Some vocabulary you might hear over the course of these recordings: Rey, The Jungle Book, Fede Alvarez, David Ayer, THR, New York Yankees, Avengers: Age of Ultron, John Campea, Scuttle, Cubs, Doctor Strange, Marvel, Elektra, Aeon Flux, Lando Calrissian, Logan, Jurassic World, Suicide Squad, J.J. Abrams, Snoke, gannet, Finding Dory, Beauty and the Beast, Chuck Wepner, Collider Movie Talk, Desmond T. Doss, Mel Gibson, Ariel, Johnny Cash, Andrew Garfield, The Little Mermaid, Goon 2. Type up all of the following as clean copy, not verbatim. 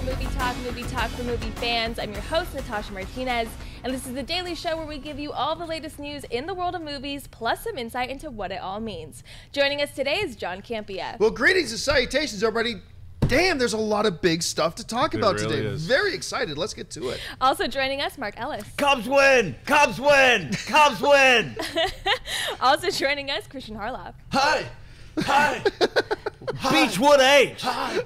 McGwire movie talk for movie fans. I'm your host, Natasha Martinez, and this is the daily show where we give you all the latest news in the world of movies, plus some insight into what it all means. Joining us today is John Campea. Well, greetings and salutations, everybody. Damn, there's a lot of big stuff to talk about really today. Is. Very excited. Let's get to it. Also joining us, Mark Ellis. Cubs win! Cubs win! Cubs win! Also joining us, Christian Harloff. Hi! Hi! Hi. Beachwood H! Hi!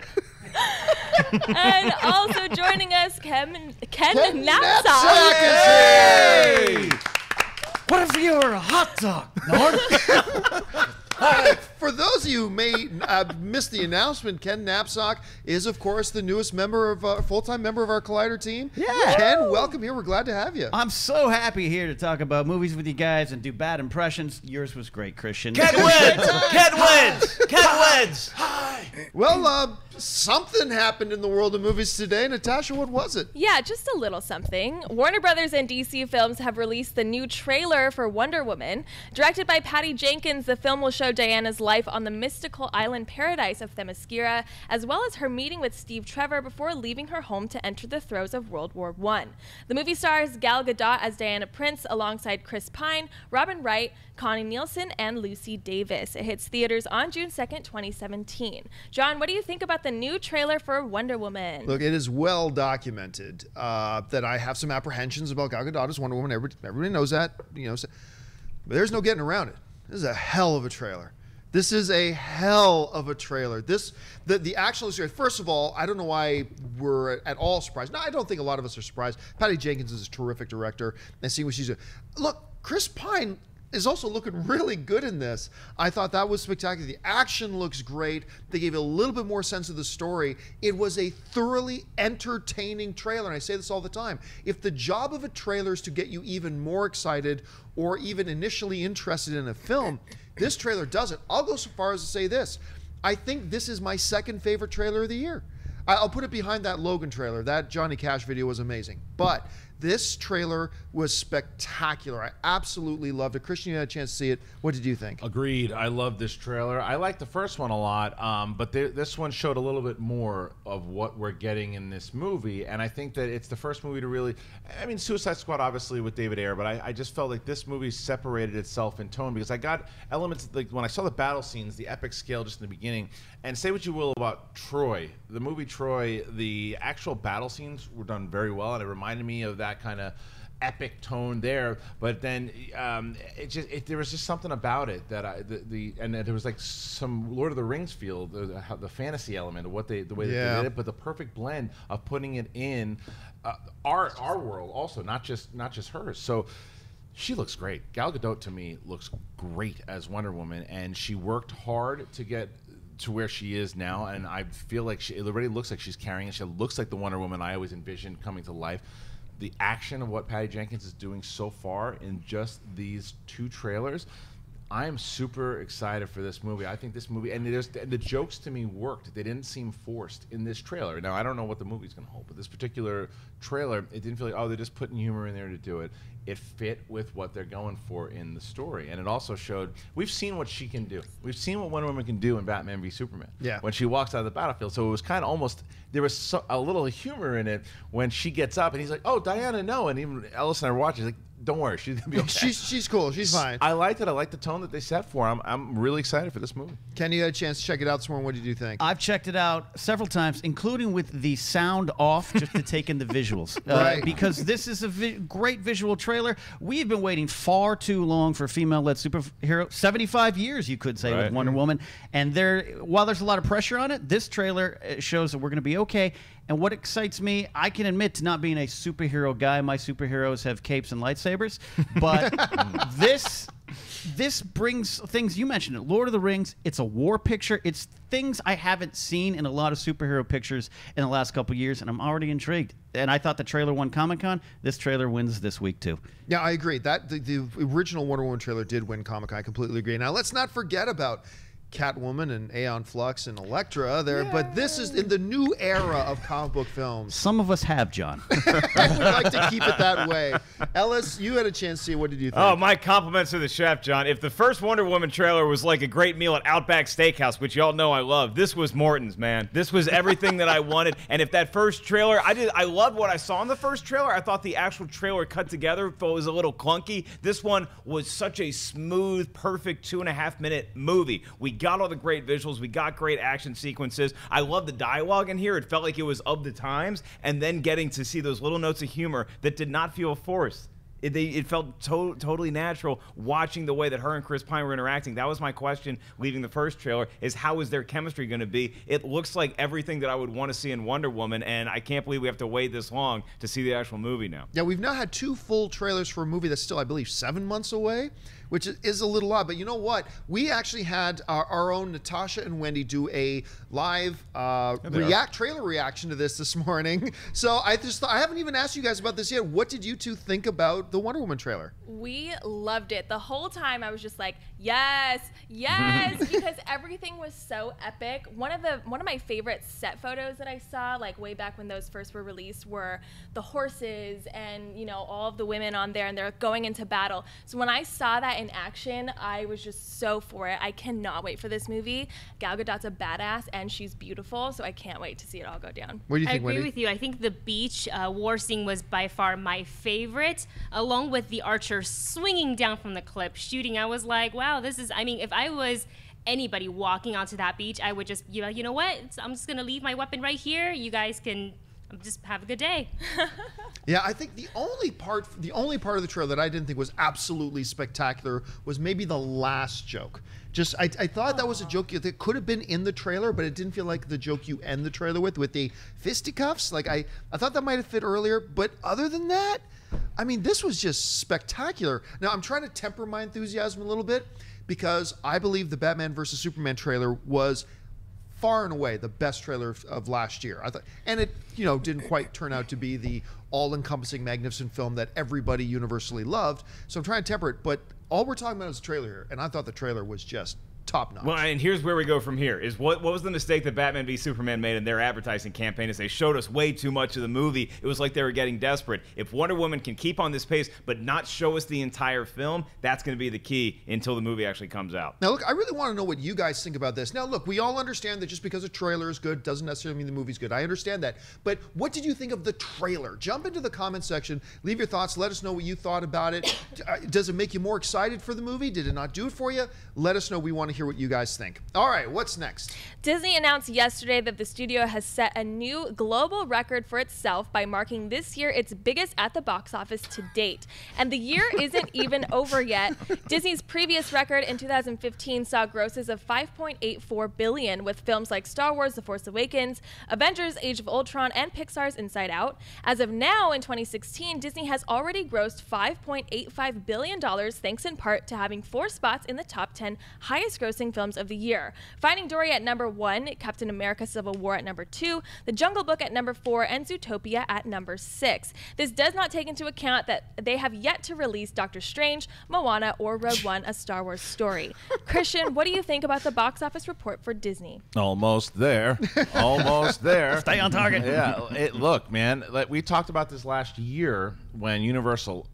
And also joining us, Ken Napzok is here! Hey. What if you were a hot dog, Lord? For those of you who may miss the announcement, Ken Napzok is, of course, the newest member of full-time member of our Collider team. Yeah, Ken, welcome here. We're glad to have you. I'm so happy here to talk about movies with you guys and do bad impressions. Yours was great, Christian. Ken wins. Ken wins. Ken wins. Well, something happened in the world of movies today. Natasha, what was it? Yeah, just a little something. Warner Brothers and DC Films have released the new trailer for Wonder Woman. Directed by Patty Jenkins, the film will show Diana's life on the mystical island paradise of Themyscira, as well as her meeting with Steve Trevor before leaving her home to enter the throes of World War I. The movie stars Gal Gadot as Diana Prince alongside Chris Pine, Robin Wright, Connie Nielsen, and Lucy Davis. It hits theaters on June 2nd, 2017. John, what do you think about the new trailer for Wonder Woman? Look, it is well documented that I have some apprehensions about Gal Gadot as Wonder Woman. Everybody knows that, you know. So, but there's no getting around it. This is a hell of a trailer. This is a hell of a trailer. This, the actual series. First of all, I don't know why we're at all surprised. No, I don't think a lot of us are surprised. Patty Jenkins is a terrific director, and seeing what she's doing. Look, Chris Pine is also looking really good in this. I thought that was spectacular. The action looks great. They gave it a little bit more sense of the story. It was a thoroughly entertaining trailer, and I say this all the time. If the job of a trailer is to get you even more excited or even initially interested in a film, this trailer does it. I'll go so far as to say this. I think this is my second favorite trailer of the year. I'll put it behind that Logan trailer. That Johnny Cash video was amazing. But this trailer was spectacular. I absolutely loved it. Christian, you had a chance to see it. What did you think? Agreed. I love this trailer. I liked the first one a lot, but this one showed a little bit more of what we're getting in this movie, and I think that it's the first movie to really, I mean, Suicide Squad, obviously, with David Ayer, but I just felt like this movie separated itself in tone, because I got elements, like when I saw the battle scenes, the epic scale just in the beginning, and say what you will about Troy, the movie Troy, the actual battle scenes were done very well, and it reminded me of that kind of epic tone there, but then there was just something about it that and there was like some Lord of the Rings feel, the fantasy element of what the way that they did it, but the perfect blend of putting it in our world also, not just hers. So she looks great. Gal Gadot to me looks great as Wonder Woman, and she worked hard to get to where she is now, and I feel like it already looks like she's carrying it. She looks like the Wonder Woman I always envisioned coming to life. The action of what Patty Jenkins is doing so far in just these two trailers, I am super excited for this movie. I think this movie, and the jokes to me worked. They didn't seem forced in this trailer. Now, I don't know what the movie's gonna hold, but this particular trailer, it didn't feel like, oh, they're just putting humor in there to do it. It fit with what they're going for in the story. And it also showed, we've seen what she can do. We've seen what Wonder Woman can do in Batman v Superman. Yeah. When she walks out of the battlefield. So it was kind of almost, there was a little humor in it when she gets up and he's like, oh, Diana, no. And even Ellis and I were watching, he's like, don't worry, she's gonna be okay. She's cool, she's fine. I liked it, I liked the tone that they set for her. I'm really excited for this movie. Ken, you had a chance to check it out this morning. What did you think? I've checked it out several times, including with the sound off just to take in the visuals. Right. Because this is a great visual trailer. We've been waiting far too long for female-led superhero, 75 years, you could say, right, with Wonder Woman. And while there's a lot of pressure on it, this trailer shows that we're going to be okay. And what excites me, I can admit to not being a superhero guy. My superheroes have capes and lightsabers. But this brings things, you mentioned it, Lord of the Rings, it's a war picture. It's things I haven't seen in a lot of superhero pictures in the last couple of years, and I'm already intrigued. And I thought the trailer won Comic-Con. This trailer wins this week, too. Yeah, I agree. That the original Wonder Woman trailer did win Comic-Con. I completely agree. Now, let's not forget about Catwoman and Aeon Flux and Elektra there. Yay. But this is in the new era of comic book films. Some of us have, John. I would like to keep it that way. Ellis, you had a chance to see. What did you think? Oh, my compliments to the chef, John. If the first Wonder Woman trailer was like a great meal at Outback Steakhouse, which y'all know I love, this was Morton's, man. This was everything that I wanted. And if that first trailer, I loved what I saw in the first trailer. I thought the actual trailer cut together was a little clunky. This one was such a smooth, perfect 2.5-minute movie. We got all the great visuals. We got great action sequences. I love the dialogue in here. It felt like it was of the times. And then getting to see those little notes of humor that did not feel forced. It felt totally natural watching the way that her and Chris Pine were interacting. That was my question leaving the first trailer, is how is their chemistry going to be? It looks like everything that I would want to see in Wonder Woman, and I can't believe we have to wait this long to see the actual movie now. Yeah, we've now had 2 full trailers for a movie that's still, I believe, 7 months away, which is a little odd. But you know what? We actually had our own Natasha and Wendy do a live trailer reaction to this morning. So I just thought, I haven't even asked you guys about this yet. What did you two think about the Wonder Woman trailer? We loved it. The whole time I was just like, yes, yes, because everything was so epic. One of my favorite set photos that I saw, like way back when those first were released, were the horses and, you know, all of the women on there, and they're going into battle. So when I saw that in action, I was just so for it. I cannot wait for this movie. Gal Gadot's a badass and she's beautiful, so I can't wait to see it all go down. What do you think, Wendy? I agree with you. I think the beach war scene was by far my favorite, along with the archer swinging down from the cliff, shooting. I was like, wow, this is, I mean, if I was anybody walking onto that beach, I would just, you know what? I'm just gonna leave my weapon right here. You guys can just have a good day. Yeah, I think the only part of the trailer that I didn't think was absolutely spectacular was maybe the last joke. Just, I thought that was a joke that could have been in the trailer, but it didn't feel like the joke you end the trailer with the fisticuffs. Like, I thought that might have fit earlier, but other than that, I mean, this was just spectacular. Now, I'm trying to temper my enthusiasm a little bit because I believe the Batman v Superman trailer was far and away the best trailer of last year. I thought, and it, you know, didn't quite turn out to be the all-encompassing magnificent film that everybody universally loved. So I'm trying to temper it, but all we're talking about is the trailer here, and I thought the trailer was just top-notch. Well, and here's where we go from here, is what was the mistake that Batman v Superman made in their advertising campaign is they showed us way too much of the movie. It was like they were getting desperate. If Wonder Woman can keep on this pace but not show us the entire film, that's going to be the key until the movie actually comes out. Now, look, I really want to know what you guys think about this. Now, look, we all understand that just because a trailer is good doesn't necessarily mean the movie's good. I understand that. But what did you think of the trailer? Jump into the comment section. Leave your thoughts. Let us know what you thought about it. Does it make you more excited for the movie? Did it not do it for you? Let us know. We want to hear what you guys think. All right, what's next? Disney announced yesterday that the studio has set a new global record for itself by marking this year its biggest at the box office to date. And the year isn't even over yet. Disney's previous record in 2015 saw grosses of $5.84 billion with films like Star Wars: The Force Awakens, Avengers: Age of Ultron, and Pixar's Inside Out. As of now, in 2016, Disney has already grossed $5.85 billion, thanks in part to having 4 spots in the top 10 highest grossing films of the year. Finding Dory at number 1, Captain America: Civil War at number 2, The Jungle Book at number 4, and Zootopia at number 6. This does not take into account that they have yet to release Doctor Strange, Moana, or Rogue One, A Star Wars Story. Christian, what do you think about the box office report for Disney? Almost there. Almost there. Stay on target. Yeah. Look, man, like we talked about this last year when Universal,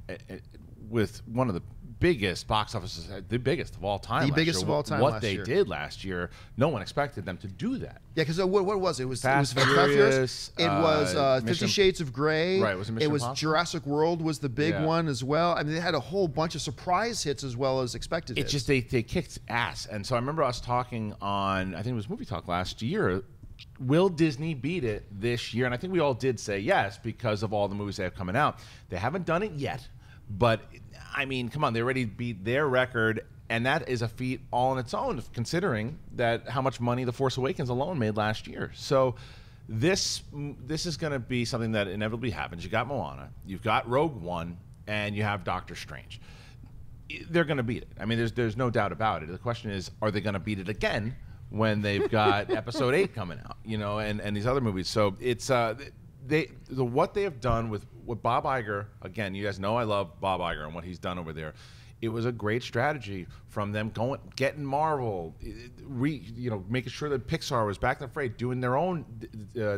with one of the biggest box offices, the biggest of all time. The biggest of all time. What they did last year, no one expected them to do that. Yeah, because what was it? It was Fast and Furious. It was 50 Shades of Grey. Right. It was Jurassic World was the big one as well. I mean, they had a whole bunch of surprise hits as well as expected. It's just they kicked ass. And so I remember us talking on, I think it was Movie Talk last year. Will Disney beat it this year? And I think we all did say yes because of all the movies they have coming out. They haven't done it yet. But, I mean, come on, they already beat their record, and that is a feat all on its own, considering that how much money The Force Awakens alone made last year. So this is going to be something that inevitably happens. You got Moana, you've got Rogue One, and you have Doctor Strange. They're going to beat it. I mean, there's no doubt about it. The question is, are they going to beat it again when they've got Episode 8 coming out, you know, and these other movies? So it's what they have done with with Bob Iger, again, you guys know I love Bob Iger and what he's done over there. It was a great strategy from them going, getting Marvel, you know, making sure that Pixar was back in the fray, doing their own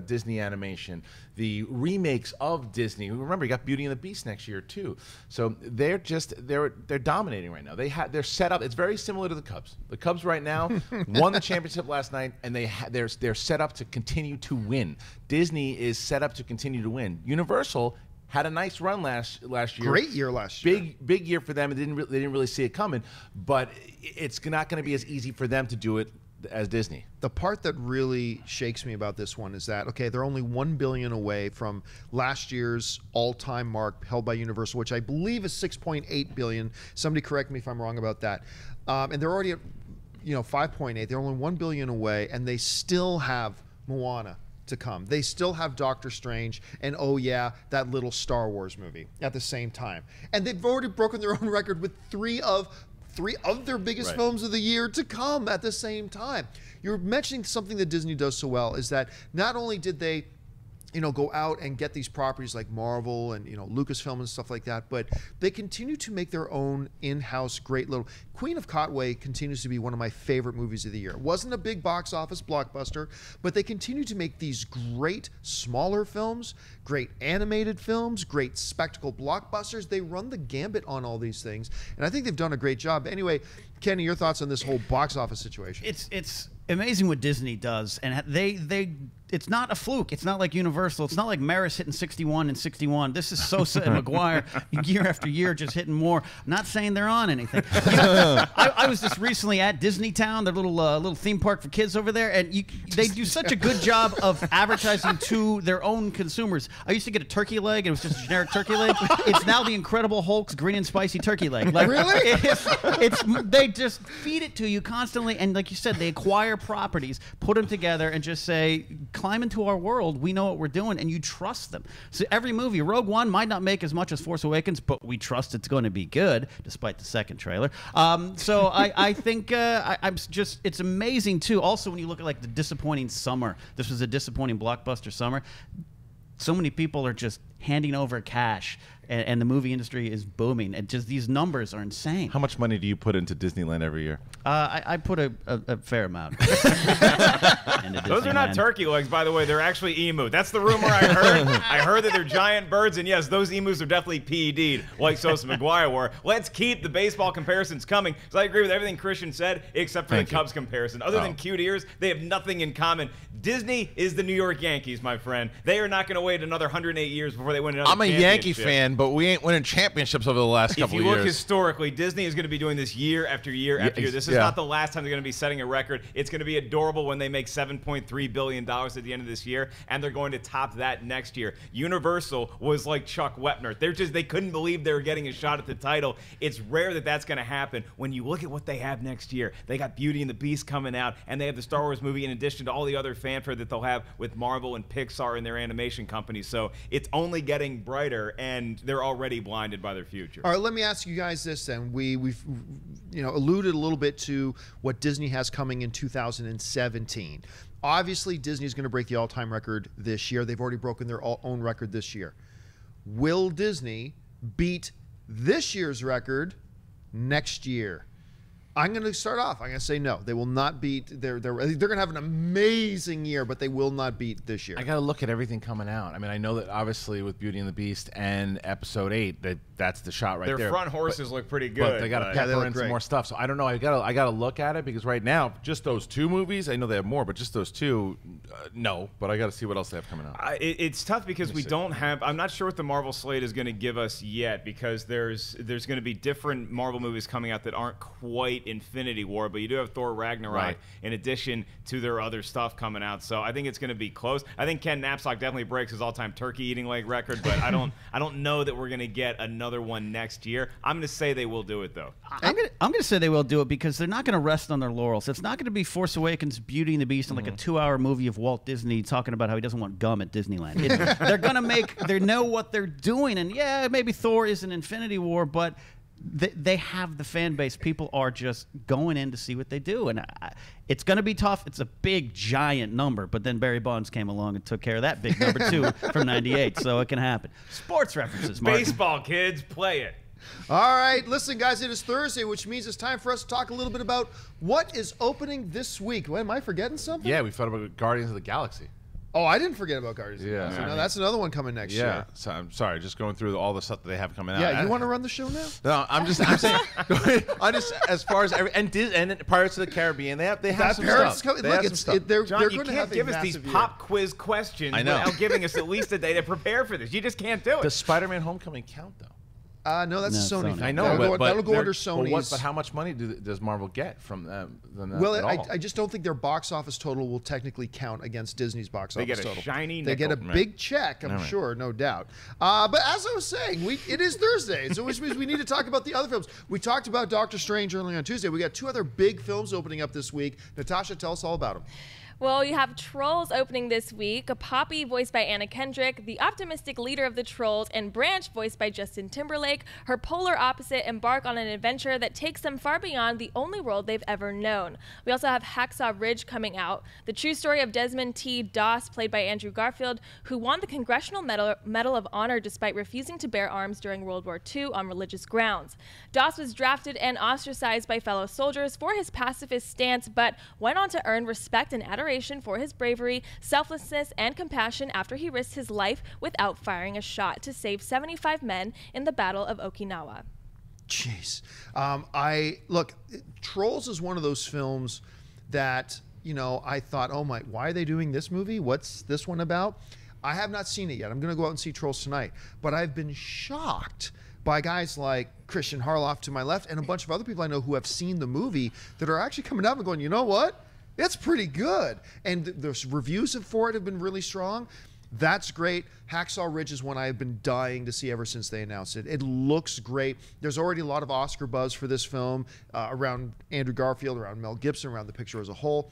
Disney animation, the remakes of Disney. Remember, you got Beauty and the Beast next year too. So they're just they're dominating right now. They're set up. It's very similar to the Cubs. The Cubs right now won the championship last night, and they're set up to continue to win. Disney is set up to continue to win. Universal had a nice run last year. Great year last year. Big year for them. It didn't they didn't really see it coming, but it's not going to be as easy for them to do it as Disney. The part that really shakes me about this one is that, okay, they're only $1 billion away from last year's all-time mark held by Universal, which I believe is $6.8 billion. Somebody correct me if I'm wrong about that. And they're already at, you know, 5.8. They're only $1 billion away, and they still have Moana to come. They still have Doctor Strange and, oh yeah, that little Star Wars movie at the same time. And they've already broken their own record with three of their biggest films of the year to come at the same time. You're mentioning something that Disney does so well is that not only did they, you know, go out and get these properties like Marvel and, you know, Lucasfilm and stuff like that, but they continue to make their own in-house great little. Queen of Cotway continues to be one of my favorite movies of the year. It wasn't a big box office blockbuster, but they continue to make these great smaller films, great animated films, great spectacle blockbusters. They run the gambit on all these things, and I think they've done a great job. Anyway, Kenny, your thoughts on this whole box office situation? It's amazing what Disney does, and it's not a fluke. It's not like Universal. It's not like Maris hitting 61 and 61. This is Sosa and McGwire year after year just hitting more. Not saying they're on anything. You know, I was just recently at Disney Town, their little little theme park for kids over there, and they do such a good job of advertising to their own consumers. I used to get a turkey leg, and it was just a generic turkey leg. It's now the Incredible Hulk's green and spicy turkey leg. Like, really? They just feed it to you constantly, and like you said, they acquire properties, put them together, and just say, climb into our world, we know what we're doing, and you trust them. So every movie, Rogue One might not make as much as Force Awakens, but we trust it's going to be good, despite the second trailer. So I think I'm just, it's amazing too, also when you look at like the disappointing summer, this was a disappointing blockbuster summer, so many people are just handing over cash, and the movie industry is booming, and just these numbers are insane. How much money do you put into Disneyland every year? I put a fair amount. Those are not turkey legs, by the way. They're actually emu. That's the rumor I heard. I heard that they're giant birds, and yes, those emus are definitely PED'd, like Sosa McGwire were. Let's keep the baseball comparisons coming, because I agree with everything Christian said, except for the Cubs comparison. Other than cute ears, they have nothing in common. Disney is the New York Yankees, my friend. They are not going to wait another 108 years before they win another championship. I'm a Yankee fan, but we ain't winning championships over the last couple of years. If you look historically, Disney is going to be doing this year after year after year. This is not the last time they're going to be setting a record. It's going to be adorable when they make $7.3 billion at the end of this year, and they're going to top that next year. Universal was like Chuck Wepner. They couldn't believe they were getting a shot at the title. It's rare that that's going to happen. When you look at what they have next year, they got Beauty and the Beast coming out, and they have the Star Wars movie in addition to all the other fanfare that they'll have with Marvel and Pixar and their animation companies. So it's only getting brighter, and they're already blinded by their future. All right, let me ask you guys this then. We've you know, alluded a little bit to what Disney has coming in 2017. Obviously, Disney's going to break the all-time record this year. They've already broken their own record this year. Will Disney beat this year's record next year? I'm going to start off. I'm going to say no. They will not beat they're going to have an amazing year, but they will not beat this year. I got to look at everything coming out. I mean, I know that obviously with Beauty and the Beast and Episode 8, that's the shot right there. Their front horses look pretty good. But they got to pepper in some more stuff. So I don't know. I got to look at it, because right now, just those two movies, I know they have more, but just those two, no. But I got to see what else they have coming out. It's tough because we don't have. I'm not sure what the Marvel slate is going to give us yet, because there's going to be different Marvel movies coming out that aren't quite Infinity War, but you do have Thor Ragnarok in addition to their other stuff coming out. So I think it's going to be close. I think Ken Napzok definitely breaks his all-time turkey eating leg record, but I don't know that we're going to get another one next year. I'm going to say they will do it, though. I'm going to say they will do it, because they're not going to rest on their laurels. It's not going to be Force Awakens, Beauty and the Beast, and like a two-hour movie of Walt Disney talking about how he doesn't want gum at Disneyland. They're going to make, they know what they're doing, and yeah, maybe Thor is an Infinity War, but they have the fan base. People are just going in to see what they do, and it's going to be tough. It's a big, giant number, but then Barry Bonds came along and took care of that big number, too, from 98, so it can happen. Sports references, Mark. Baseball, kids, play it. All right, listen, guys, it is Thursday, which means it's time for us to talk a little bit about what is opening this week. Well, am I forgetting something? Yeah, we thought about Guardians of the Galaxy. Oh, I didn't forget about Guardians of the Galaxy. No, that's another one coming next year. So I'm sorry, just going through all the stuff that they have coming out. Yeah, you want to run the show now? No, I'm saying, as far as and Pirates of the Caribbean, they have some stuff. John, they're going to have give us these pop quiz questions without giving us at least a day to prepare for this. You just can't do it. Does Spider-Man: Homecoming count though? No, that's no, Sony. I know, that'll go under Sony's. But how much money does Marvel get from them? I just don't think their box office total will technically count against Disney's box office total. They get a shiny nickel. They get a big check, I'm sure, no doubt. But as I was saying, it is Thursday, so which means we need to talk about the other films. We talked about Doctor Strange earlier on Tuesday. We got two other big films opening up this week. Natasha, tell us all about them. Well, you have Trolls opening this week. Poppy, voiced by Anna Kendrick, the optimistic leader of the Trolls, and Branch, voiced by Justin Timberlake, her polar opposite, embark on an adventure that takes them far beyond the only world they've ever known. We also have Hacksaw Ridge coming out, the true story of Desmond T. Doss, played by Andrew Garfield, who won the Congressional Medal of Honor despite refusing to bear arms during World War II on religious grounds. Doss was drafted and ostracized by fellow soldiers for his pacifist stance, but went on to earn respect and adoration for his bravery, selflessness, and compassion after he risked his life without firing a shot to save 75 men in the Battle of Okinawa. Jeez. Trolls is one of those films that, you know, I thought, oh my, why are they doing this movie? What's this one about? I have not seen it yet. I'm going to go out and see Trolls tonight. But I've been shocked by guys like Christian Harloff to my left and a bunch of other people I know who have seen the movie that are actually coming out and going, you know what? It's pretty good. And the reviews for it have been really strong. That's great. Hacksaw Ridge is one I've been dying to see ever since they announced it. It looks great. There's already a lot of Oscar buzz for this film around Andrew Garfield, around Mel Gibson, around the picture as a whole.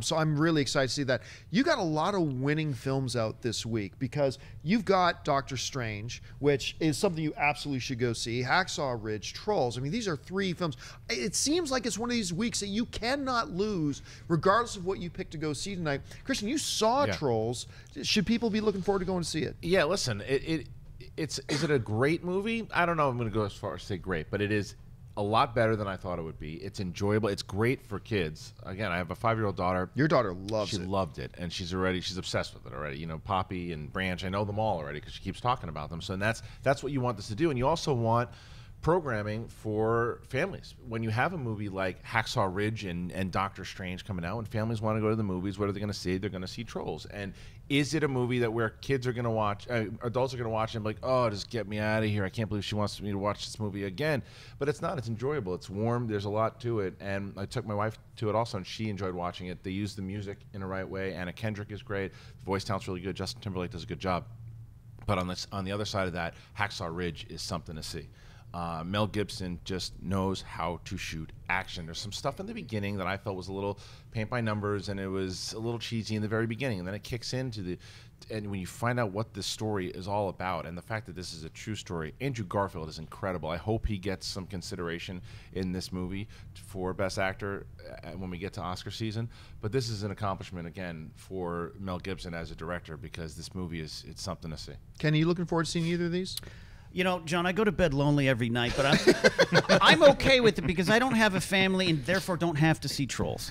So I'm really excited to see that. You got a lot of winning films out this week because you've got Doctor Strange, which is something you absolutely should go see, Hacksaw Ridge, Trolls. I mean, these are three films. It seems like it's one of these weeks that you cannot lose regardless of what you pick to go see tonight. Christian, you saw Trolls. Should people be looking forward to going to see it? Yeah, listen, is it a great movie? I don't know. I'm going to go as far as say great, but it is a lot better than I thought it would be. It's enjoyable. It's great for kids. Again, I have a 5-year-old daughter. Your daughter loves it. She loved it, and she's obsessed with it already. You know, Poppy and Branch, I know them all already because she keeps talking about them. So and that's what you want this to do. And you also want programming for families. When you have a movie like Hacksaw Ridge and Doctor Strange coming out, and families want to go to the movies, what are they going to see? They're going to see Trolls. And is it a movie that where kids are going to watch, adults are going to watch, and be like, oh, just get me out of here. I can't believe she wants me to watch this movie again. But it's not. It's enjoyable. It's warm. There's a lot to it. And I took my wife to it also, and she enjoyed watching it. They used the music in the right way. Anna Kendrick is great. The voice talent's really good. Justin Timberlake does a good job. But on the other side of that, Hacksaw Ridge is something to see. Mel Gibson just knows how to shoot action. There's some stuff in the beginning that I felt was a little paint by numbers, and it was a little cheesy in the very beginning, and then it kicks into and when you find out what this story is all about, and the fact that this is a true story. Andrew Garfield is incredible. I hope he gets some consideration in this movie for Best Actor when we get to Oscar season. But this is an accomplishment again for Mel Gibson as a director, because this movie it's something to see. Ken, are you looking forward to seeing either of these? You know, John, I go to bed lonely every night, but I'm okay with it because I don't have a family and therefore don't have to see Trolls.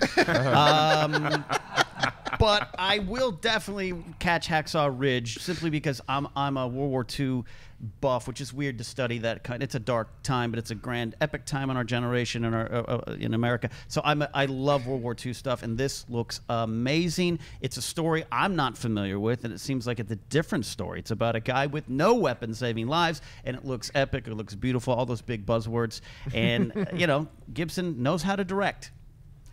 But I will definitely catch Hacksaw Ridge simply because I'm a World War II buff, which is weird to study that kind. It's a dark time, but it's a grand, epic time in our generation and in America. So I love World War II stuff, and this looks amazing. It's a story I'm not familiar with, and it seems like it's a different story. It's about a guy with no weapons saving lives, and it looks epic. It looks beautiful. All those big buzzwords, and you know, Gibson knows how to direct,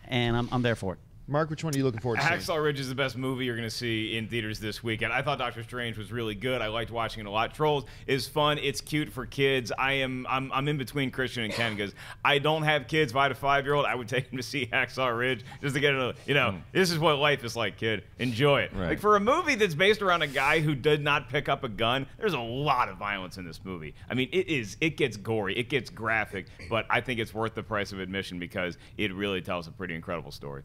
and I'm there for it. Mark, which one are you looking forward to seeing? Hacksaw Ridge is the best movie you're going to see in theaters this weekend. I thought Doctor Strange was really good. I liked watching it a lot. Trolls is fun. It's cute for kids. I'm in between Christian and Ken because I don't have kids. If I had a 5-year-old, I would take him to see Hacksaw Ridge just to get a, you know, this is what life is like, kid. Enjoy it. Right. Like for a movie that's based around a guy who did not pick up a gun, there's a lot of violence in this movie. I mean, it gets gory, it gets graphic, but I think it's worth the price of admission because it really tells a pretty incredible story.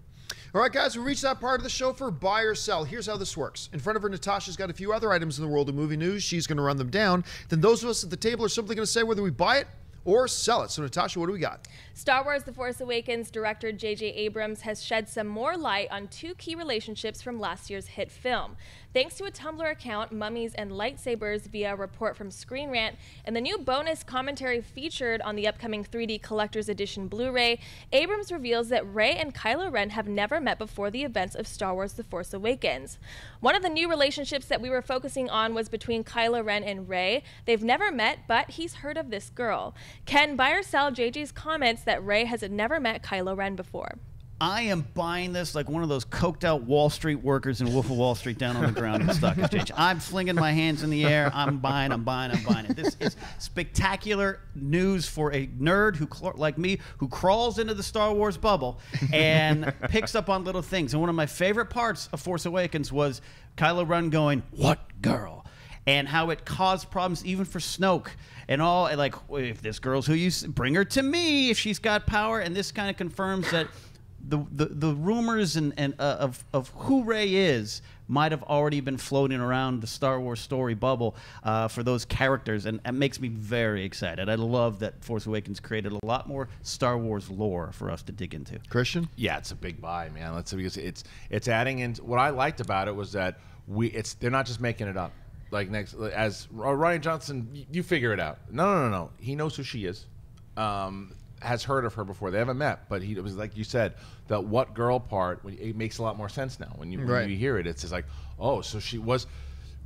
All right, guys, we reached that part of the show for buy or sell. Here's how this works. In front of her, Natasha's got a few other items in the world of movie news. She's going to run them down. Then those of us at the table are simply going to say whether we buy it or sell it. So, Natasha, what do we got? Star Wars: The Force Awakens director J.J. Abrams has shed some more light on two key relationships from last year's hit film. Thanks to a Tumblr account, Mummies and Lightsabers via a report from Screen Rant, and the new bonus commentary featured on the upcoming 3D Collector's Edition Blu-ray, Abrams reveals that Rey and Kylo Ren have never met before the events of Star Wars: The Force Awakens. One of the new relationships that we were focusing on was between Kylo Ren and Rey. They've never met, but he's heard of this girl. Ken, buy or sell JJ's comments that Rey has never met Kylo Ren before? I am buying this like one of those coked out Wall Street workers in Wolf of Wall Street down on the ground in the stock exchange. I'm flinging my hands in the air. I'm buying it. This is spectacular news for a nerd who, like me, who crawls into the Star Wars bubble and picks up on little things. And one of my favorite parts of Force Awakens was Kylo Ren going, "What girl?" and how it caused problems even for Snoke and all. And like, if this girl's who you bring her to me, if she's got power. And this kind of confirms that the rumors of who Rey is might have already been floating around the Star Wars story bubble for those characters, and it makes me very excited. I love that Force Awakens created a lot more Star Wars lore for us to dig into. Christian? Yeah, it's a big buy, man. Let's see, because it's adding in. What I liked about it was that they're not just making it up. Like as Ryan Johnson, you figure it out. No. He knows who she is. Has heard of her before. They haven't met, but it was like you said, that "what girl" part. It makes a lot more sense now when you when you hear it. It's just like, oh, so she was.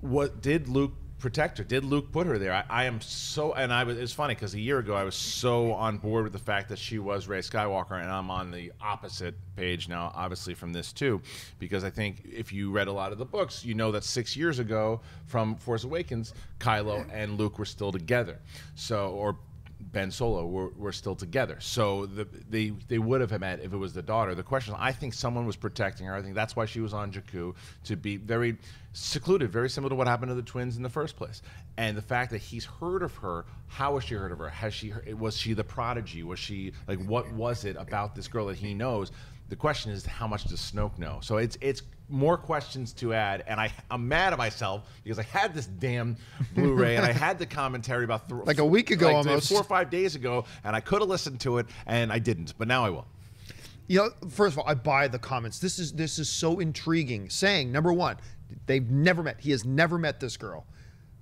What did Luke protect her? Did Luke put her there? I am so, and I was. It's funny because a year ago I was so on board with the fact that she was Rey Skywalker, and I'm on the opposite page now, obviously, from this too, because I think if you read a lot of the books, you know that 6 years ago from Force Awakens, Kylo and Luke were still together. So or Ben Solo were still together, so they would have met if it was the daughter. The question is, I think someone was protecting her. I think that's why she was on Jakku, to be very secluded, very similar to what happened to the twins in the first place. And the fact that he's heard of her, how has she heard of her? Has she? Was she the prodigy? Was she like? What was it about this girl that he knows? The question is, how much does Snoke know? So it's more questions to add, and I'm mad at myself because I had this damn Blu-ray and I had the commentary about like a week ago, like almost 4 or 5 days ago, and I could have listened to it and I didn't, but now I will. You know, first of all, I buy the comments. This is so intriguing. Saying number one, they've never met. He has never met this girl.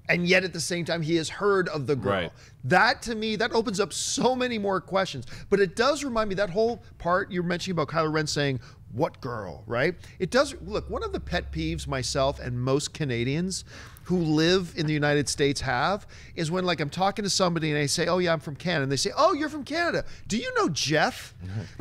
And yet at the same time, he has heard of the girl. Right. That, to me, that opens up so many more questions. But it does remind me, that whole part you're mentioning about Kylo Ren saying, "What girl?" Right? It does. Look, one of the pet peeves myself and most Canadians who live in the United States have is when, like, I'm talking to somebody and I say, "Oh yeah, I'm from Canada," and they say, "Oh, you're from Canada. Do you know Jeff?"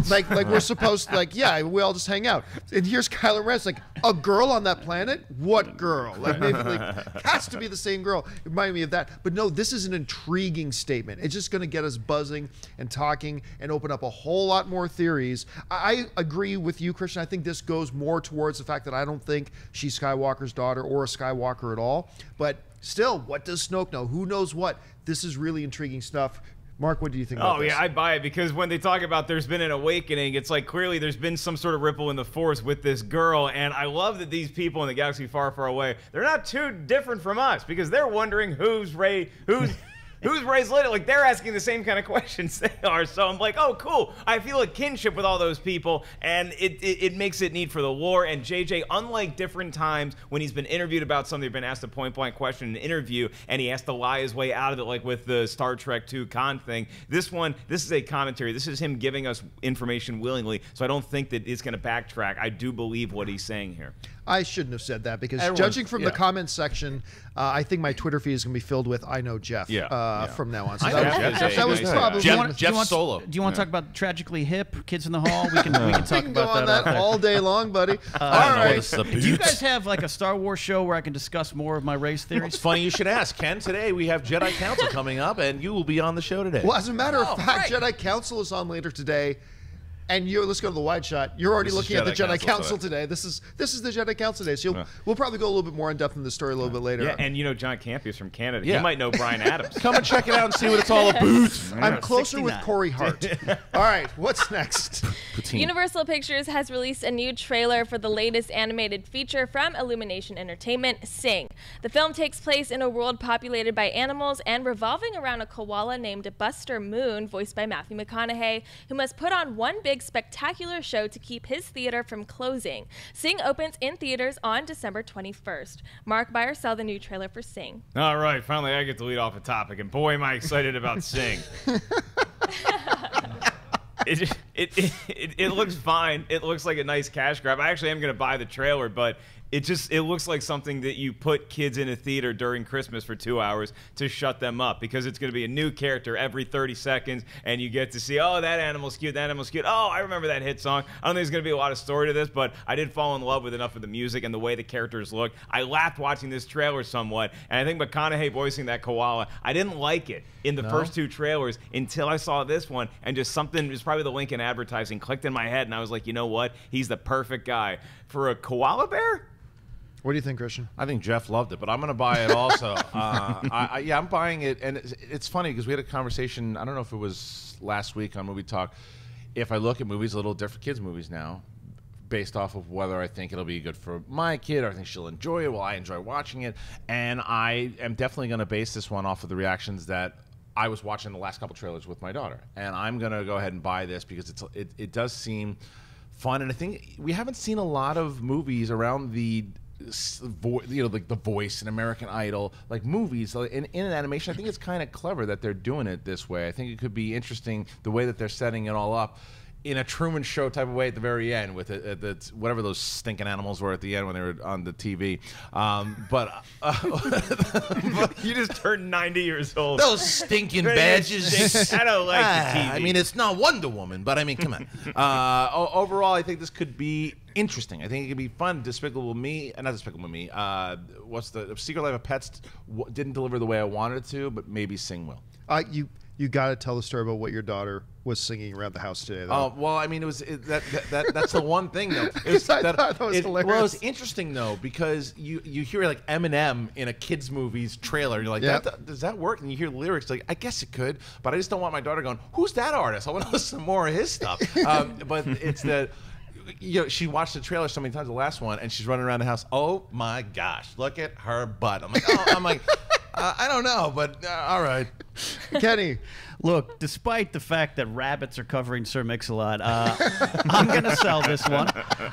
like we're supposed to, like, yeah, we all just hang out. And here's Kylo Ren, it's like, a girl on that planet? What girl? Like, maybe, like, has to be the same girl. It reminded me of that. But no, this is an intriguing statement. It's just going to get us buzzing and talking and open up a whole lot more theories. I agree with you, Christian. I think this goes more towards the fact that I don't think she's Skywalker's daughter or a Skywalker at all. But still, what does Snoke know? Who knows what? This is really intriguing stuff. Mark, what do you think about this? Oh yeah, I buy it, because when they talk about there's been an awakening, it's like clearly there's been some sort of ripple in the Force with this girl, and I love that these people in the galaxy far, far away, they're not too different from us, because they're wondering who's Rey, who's... who's Rey's little? Like, they're asking the same kind of questions they are. So I'm like, oh, cool. I feel a kinship with all those people, and it makes it need for the war. And JJ, unlike different times when he's been interviewed about something, he's been asked a point-blank question in an interview, and he has to lie his way out of it, like with the Star Trek II Khan thing. This one, this is a commentary. This is him giving us information willingly, so I don't think that it's going to backtrack. I do believe what he's saying here. I shouldn't have said that because judging from the comments section, I think my Twitter feed is going to be filled with "I know Jeff" from now on. So that was probably Jeff Solo. Do you want to talk about Tragically Hip, Kids in the Hall? We can talk about that all day long, buddy. All right. Do you guys have like a Star Wars show where I can discuss more of my race theories? It's funny you should ask, Ken. Today we have Jedi Council coming up, and you will be on the show today. Well, as a matter of fact, Jedi Council is on later today. And you, let's go to the wide shot. You're already looking at the Jedi Council today. This is the Jedi Council today. So we'll probably go a little bit more in depth in the story a little bit later. Yeah, and you know John Campea is from Canada. Yeah. You might know Brian Adams. Come and check it out and see what it's all about. I'm closer 69. With Corey Hart. All right, what's next? Universal Pictures has released a new trailer for the latest animated feature from Illumination Entertainment, Sing. The film takes place in a world populated by animals and revolving around a koala named Buster Moon, voiced by Matthew McConaughey, who must put on one big spectacular show to keep his theater from closing. Sing opens in theaters on December 21st. Mark, buy or sell the new trailer for Sing. All right, finally I get to lead off a topic, and boy am I excited about Sing. It looks fine. It looks like a nice cash grab. I actually am going to buy the trailer, but it looks like something that you put kids in a theater during Christmas for 2 hours to shut them up, because it's going to be a new character every 30 seconds, and you get to see, oh, that animal's cute, that animal's cute. Oh, I remember that hit song. I don't think there's going to be a lot of story to this, but I did fall in love with enough of the music and the way the characters look. I laughed watching this trailer somewhat, and I think McConaughey voicing that koala, I didn't like it in the first two trailers until I saw this one, and just something, it was probably the link in advertising, clicked in my head, and I was like, you know what? He's the perfect guy for a koala bear? What do you think, Christian? I think Jeff loved it, but I'm going to buy it also. Yeah, I'm buying it, and it's funny because we had a conversation, I don't know if it was last week on Movie Talk, if I look at movies a little different, kids' movies now, based off of whether I think it'll be good for my kid, or I think she'll enjoy it, will I enjoy watching it, and I am definitely going to base this one off of the reactions that I was watching the last couple trailers with my daughter, and I'm going to go ahead and buy this because it does seem fun, and I think we haven't seen a lot of movies around the like The Voice and American Idol, like movies in an animation. I think it's kind of clever that they're doing it this way. I think it could be interesting the way that they're setting it all up in a Truman Show type of way at the very end with whatever those stinking animals were at the end when they were on the TV. But you just turned 90 years old. Those stinking badges. I don't like the TV. I mean, it's not Wonder Woman, but I mean, come on. Overall, I think this could be interesting. I think it could be fun. Despicable Me, not Despicable Me. What's the Secret Life of Pets? Didn't deliver the way I wanted it to, but maybe Sing will. You got to tell the story about what your daughter was singing around the house today. Oh, well, I mean, it was that's the one thing though. I thought that was hilarious. Well, it was interesting though because you hear like Eminem in a kids' movies trailer, and you're like, does that work? And you hear the lyrics like, I guess it could, but I just don't want my daughter going, who's that artist? I want to listen to more of his stuff. But it's the. You know, she watched the trailer so many times, the last one, and she's running around the house. Oh my gosh, look at her butt! I'm like, oh, I don't know, but all right, Kenny. Look, despite the fact that rabbits are covering Sir Mix-a-Lot, I'm going to sell this one.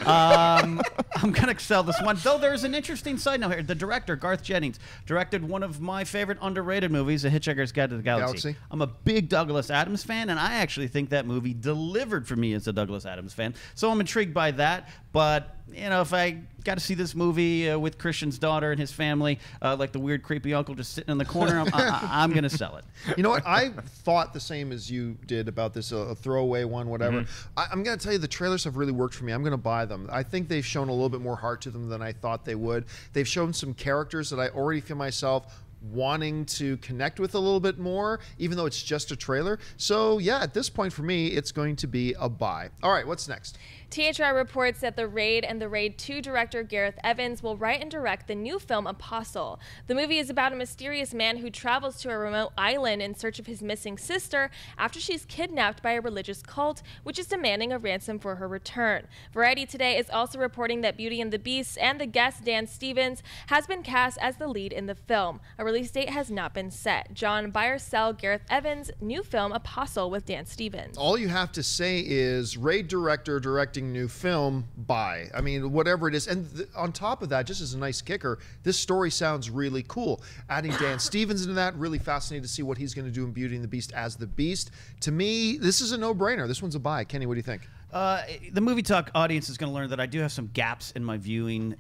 I'm going to sell this one. Though there's an interesting side note here. The director, Garth Jennings, directed one of my favorite underrated movies, The Hitchhiker's Guide to the Galaxy. I'm a big Douglas Adams fan, and I actually think that movie delivered for me as a Douglas Adams fan. So I'm intrigued by that, but you know, if I got to see this movie with Christian's daughter and his family, like the weird, creepy uncle just sitting in the corner, I'm going to sell it. You know what? I thought the same as you did about this, a throwaway one, whatever. I'm going to tell you, the trailers have really worked for me. I'm going to buy them. I think they've shown a little bit more heart to them than I thought they would. They've shown some characters that I already feel myself wanting to connect with a little bit more, even though it's just a trailer. So yeah, at this point for me, it's going to be a buy. All right, what's next? THR reports that The Raid and The Raid 2 director Gareth Evans will write and direct the new film Apostle. The movie is about a mysterious man who travels to a remote island in search of his missing sister after she's kidnapped by a religious cult, which is demanding a ransom for her return. Variety Today is also reporting that Beauty and the Beast and the guest Dan Stevens has been cast as the lead in the film. A release date has not been set. John, buy or sell Gareth Evans' new film Apostle with Dan Stevens? All you have to say is Raid director directing new film, buy. I mean, whatever it is. And on top of that, just as a nice kicker, this story sounds really cool. Adding Dan Stevens into that, really fascinated to see what he's going to do in Beauty and the Beast as the Beast. To me, this is a no-brainer. This one's a buy. Kenny, what do you think? The Movie Talk audience is going to learn that I do have some gaps in my viewing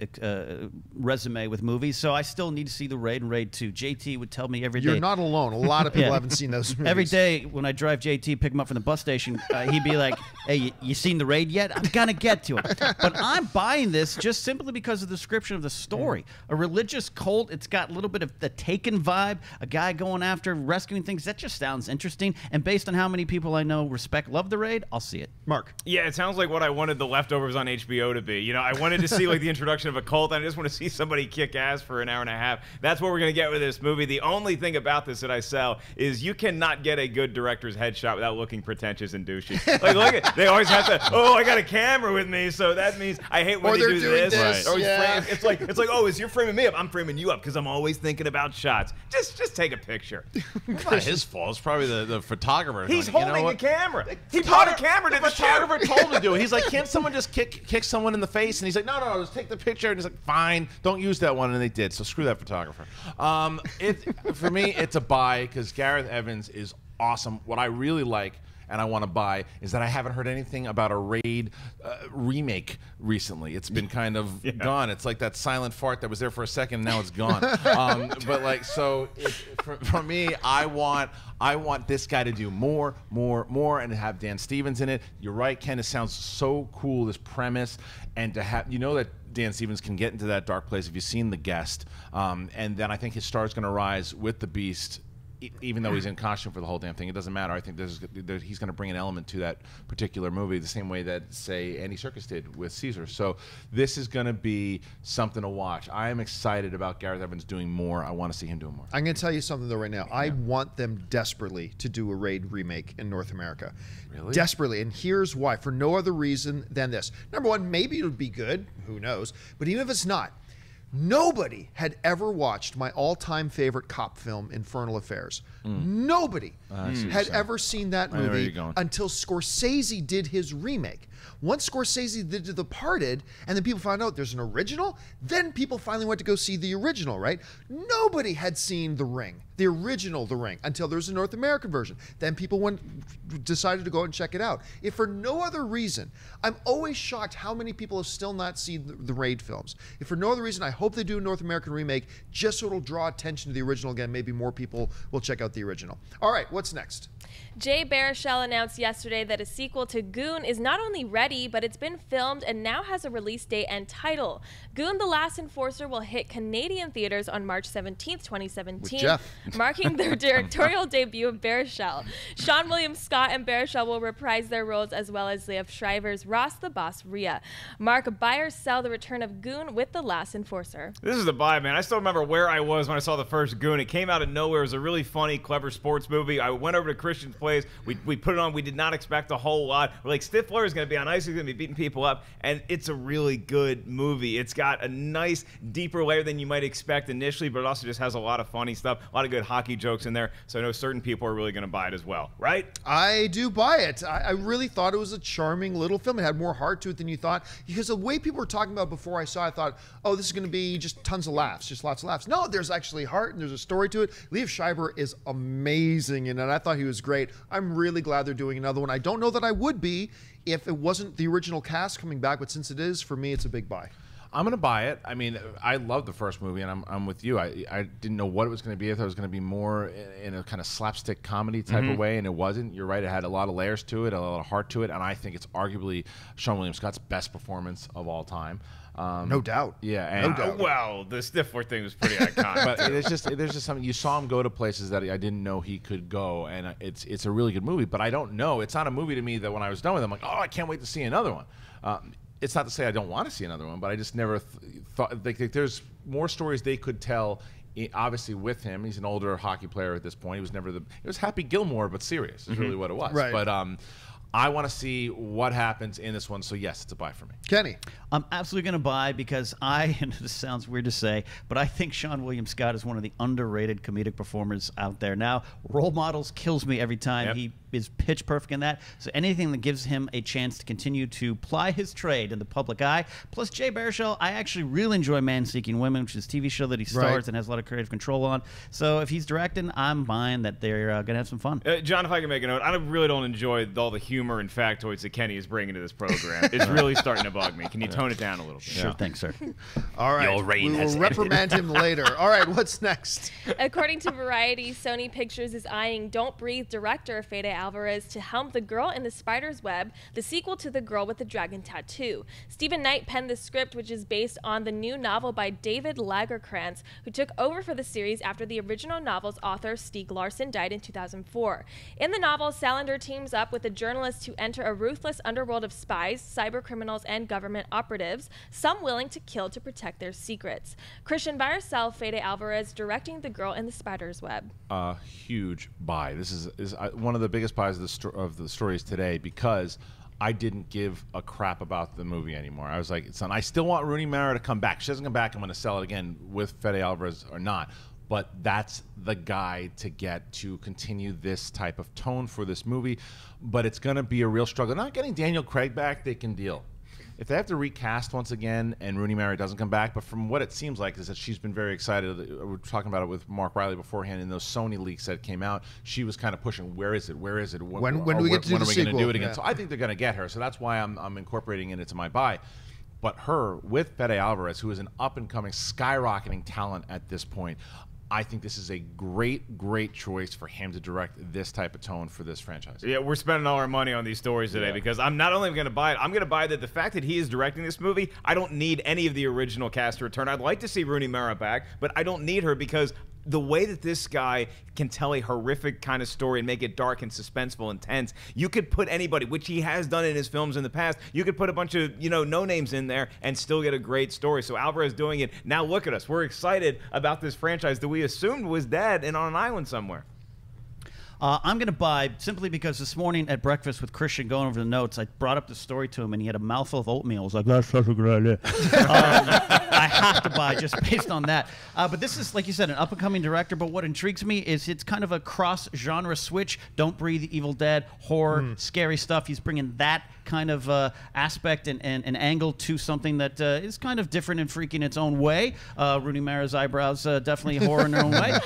resume with movies, so I still need to see The Raid and Raid 2. JT would tell me every day. You're not alone. A lot of people haven't seen those movies. Every day when I drive JT, pick him up from the bus station, he'd be like, hey, you seen The Raid yet? I'm going to get to it. But I'm buying this just simply because of the description of the story. A religious cult, it's got a little bit of the Taken vibe, a guy going after rescuing things. That just sounds interesting. And based on how many people I know respect, love The Raid, I'll see it. Mark. Yeah, it sounds like what I wanted The Leftovers on HBO to be. You know, I wanted to see like the introduction of a cult, and I just want to see somebody kick ass for an hour and a half. That's what we're going to get with this movie. The only thing about this that I sell is you cannot get a good director's headshot without looking pretentious and douchey. Like, look at, they always have to, oh, I got a camera with me, so that means I hate when you do this. Right. Yeah. It's like, oh, you're framing me up, I'm framing you up because I'm always thinking about shots. Just take a picture. It's not his fault. It's probably the photographer. He's holding the camera. He brought a camera to the photographer. Told to do it. He's like, can't someone just kick someone in the face? And he's like, no, no, just take the picture. And he's like, fine, don't use that one. And they did. So screw that photographer. For me, it's a buy because Gareth Evans is awesome. What I really like and I want to buy is that I haven't heard anything about a Raid remake recently. It's been kind of gone. It's like that silent fart that was there for a second, and now it's gone. But like, so for me, I want this guy to do more, and have Dan Stevens in it. You're right, Ken. It sounds so cool, this premise, and to have, you know, that Dan Stevens can get into that dark place if you've seen The Guest, and then I think his star is going to rise with the Beast. Even though he's in costume for the whole damn thing, it doesn't matter. I think he's going to bring an element to that particular movie, the same way that, say, Andy Serkis did with Caesar. So this is going to be something to watch. I am excited about Gareth Evans doing more. I want to see him doing more. I'm going to tell you something, though, right now. I want them desperately to do a Raid remake in North America. Really? Desperately. And here's why. For no other reason than this. Number one, maybe it would be good. Who knows? But even if it's not, nobody had ever watched my all-time favorite cop film, Infernal Affairs. Nobody had ever seen that movie until Scorsese did his remake. Once Scorsese did The Departed, and then people found out there's an original, then people finally went to go see the original, right? Nobody had seen The Ring, the original The Ring, until there's a North American version. Then people decided to go and check it out. If for no other reason, I'm always shocked how many people have still not seen the Raid films. If for no other reason, I hope they do a North American remake, just so it'll draw attention to the original again. Maybe more people will check out the original. All right, what's next? Jay Baruchel announced yesterday that a sequel to Goon is not only ready, but it's been filmed and now has a release date and title. Goon: The Last Enforcer will hit Canadian theaters on March 17th, 2017, marking their directorial debut of Baruchel. Sean William Scott and Baruchel will reprise their roles, as well as Liev Shriver's Ross the Boss Ria. Mark, buy or sell the return of Goon with The Last Enforcer? This is the buy, man. I still remember where I was when I saw the first Goon. It came out of nowhere. It was a really funny, clever sports movie. I went over to Christian's place. We put it on. We did not expect a whole lot. We're like, Stifler is going to be on ice. He's going to be beating people up. And it's a really good movie. It's got a nice, deeper layer than you might expect initially, but it also just has a lot of funny stuff, a lot of good hockey jokes in there. So I know certain people are really going to buy it as well, right? I do buy it. I really thought it was a charming little film. It had more heart to it than you thought. Because the way people were talking about it before I saw it, I thought, oh, this is going to be just tons of laughs, just lots of laughs. No, there's actually heart and there's a story to it. Liev Schreiber is amazing in it. I thought he was great. I'm really glad they're doing another one. I don't know that I would be if it wasn't the original cast coming back, but since it is, for me, it's a big buy. I'm going to buy it. I mean, I love the first movie, and I'm with you. I didn't know what it was going to be. I thought it was going to be more in a kind of slapstick comedy type of way, and it wasn't. You're right. It had a lot of layers to it, a lot of heart to it, and I think it's arguably Sean William Scott's best performance of all time. No doubt. Yeah. And no doubt. Well, the Stifler thing was pretty iconic. But there's just something. You saw him go to places that I didn't know he could go, and it's a really good movie. But I don't know. It's not a movie to me that when I was done with it, I'm like, oh, I can't wait to see another one. It's not to say I don't want to see another one, but I just never thought like there's more stories they could tell. Obviously, with him, he's an older hockey player at this point. He was never it was Happy Gilmore, but serious is really what it was. Right. But I want to see what happens in this one. So yes, it's a buy for me. Kenny, I'm absolutely going to buy because and this sounds weird to say, but I think Sean William Scott is one of the underrated comedic performers out there. Now, Role Models kills me every time he is pitch perfect in that. So anything that gives him a chance to continue to ply his trade in the public eye. Plus Jay Baruchel, I actually really enjoy Man Seeking Women, which is a TV show that he stars and has a lot of creative control on. So if he's directing, I'm buying that they're going to have some fun. John, if I can make a note, I really don't enjoy all the humor and factoids that Kenny is bringing to this program. It's really starting to bug me. Can you tone it down a little bit? Sure thing, sir. All right. Your reign we will reprimand him later. All right, what's next? According to Variety, Sony Pictures is eyeing Don't Breathe director Fede Alvarez to helm The Girl in the Spider's Web, the sequel to The Girl with the Dragon Tattoo. Stephen Knight penned the script, which is based on the new novel by David Lagercrantz, who took over for the series after the original novel's author Stieg Larsson died in 2004. In the novel, Salander teams up with a journalist to enter a ruthless underworld of spies, cyber criminals, and government operatives, some willing to kill to protect their secrets. Christian, by herself, Fede Alvarez directing The Girl in the Spider's Web. A huge buy. This is one of the biggest buys of the stories today, because I didn't give a crap about the movie anymore. I was like, it's on. I still want Rooney Mara to come back. She doesn't come back, I'm going to sell it again with Fede Alvarez or not. But that's the guy to get to continue this type of tone for this movie. But it's going to be a real struggle. Not getting Daniel Craig back, they can deal. If they have to recast once again and Rooney Mara doesn't come back, but from what it seems like is that she's been very excited. We were talking about it with Mark Riley beforehand, and those Sony leaks that came out, she was kind of pushing, where is it, where is it? When do we get to do the sequel? When are we going to do it again? Yeah. So I think they're going to get her, so that's why I'm incorporating it into my buy. But her with Fede Alvarez, who is an up-and-coming, skyrocketing talent at this point, I think this is a great, great choice for him to direct this type of tone for this franchise. Yeah, we're spending all our money on these stories today because I'm not only going to buy it, I'm going to buy that the fact that he is directing this movie, I don't need any of the original cast to return. I'd like to see Rooney Mara back, but I don't need her because the way that this guy can tell a horrific kind of story and make it dark and suspenseful and tense, you could put anybody, which he has done in his films in the past, you could put a bunch of, you know, no-names in there and still get a great story. So Alvarez doing it. Now look at us. We're excited about this franchise that we assumed was dead and on an island somewhere. I'm going to buy simply because this morning at breakfast with Christian going over the notes, I brought up the story to him, and he had a mouthful of oatmeal. I was like, that's such a good idea. I have to buy just based on that. But this is, like you said, an up-and-coming director. But what intrigues me is it's kind of a cross-genre switch. Don't Breathe, Evil Dead, horror, scary stuff. He's bringing that kind of aspect and angle to something that is kind of different and freaky in its own way. Rooney Mara's eyebrows, definitely horror in her own way.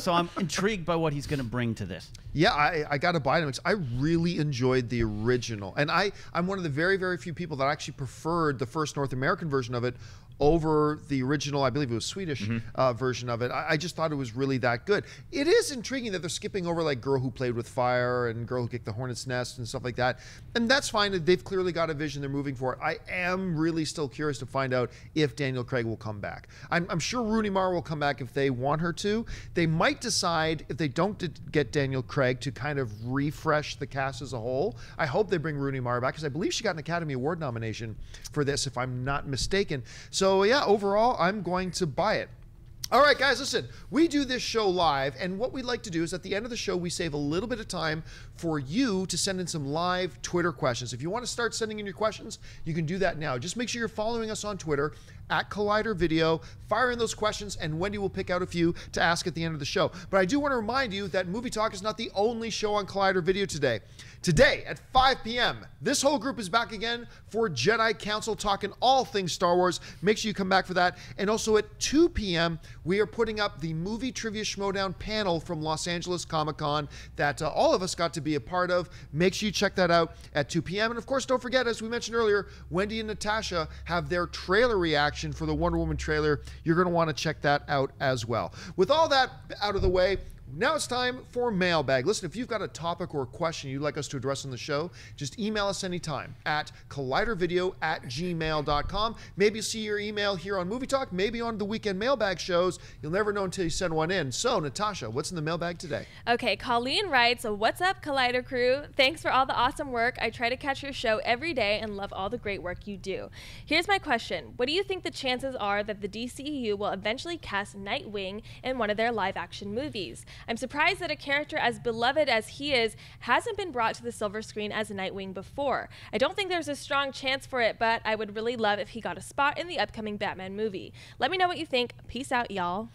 So I'm intrigued by what he's going to bring to this. Yeah, I got to buy them. I really enjoyed the original. And I'm one of the very, very few people that actually preferred the first North American version of it over the original, I believe it was Swedish version of it. I just thought it was really that good. It is intriguing that they're skipping over like Girl Who Played With Fire and Girl Who Kicked the Hornet's Nest and stuff like that. And that's fine. They've clearly got a vision. They're moving for it. I am really still curious to find out if Daniel Craig will come back. I'm sure Rooney Mara will come back if they want her to. They might decide, if they don't get Daniel Craig, to kind of refresh the cast as a whole. I hope they bring Rooney Mara back because I believe she got an Academy Award nomination for this, if I'm not mistaken. So yeah, overall, I'm going to buy it. All right, guys, listen, we do this show live, and what we like to do is at the end of the show, we save a little bit of time for you to send in some live Twitter questions. If you want to start sending in your questions, you can do that now. Just make sure you're following us on Twitter, @ColliderVideo. Fire in those questions, and Wendy will pick out a few to ask at the end of the show. But I do want to remind you that Movie Talk is not the only show on Collider Video today. Today at 5 p.m., this whole group is back again for Jedi Council, talking all things Star Wars. Make sure you come back for that. And also at 2 p.m., we are putting up the Movie Trivia Schmodown panel from Los Angeles Comic-Con that all of us got to be a part of. Make sure you check that out at 2 p.m. And of course, don't forget, as we mentioned earlier, Wendy and Natasha have their trailer reaction for the Wonder Woman trailer. You're going to want to check that out as well. With all that out of the way, now it's time for Mailbag. Listen, if you've got a topic or a question you'd like us to address on the show, just email us anytime at collidervideo@gmail.com. Maybe you'll see your email here on Movie Talk, maybe on the weekend mailbag shows. You'll never know until you send one in. So, Natasha, what's in the mailbag today? Okay, Colleen writes, "What's up, Collider crew? Thanks for all the awesome work. I try to catch your show every day and love all the great work you do. Here's my question. What do you think the chances are that the DCEU will eventually cast Nightwing in one of their live-action movies? I'm surprised that a character as beloved as he is hasn't been brought to the silver screen as Nightwing before. I don't think there's a strong chance for it, but I would really love if he got a spot in the upcoming Batman movie. Let me know what you think. Peace out, y'all."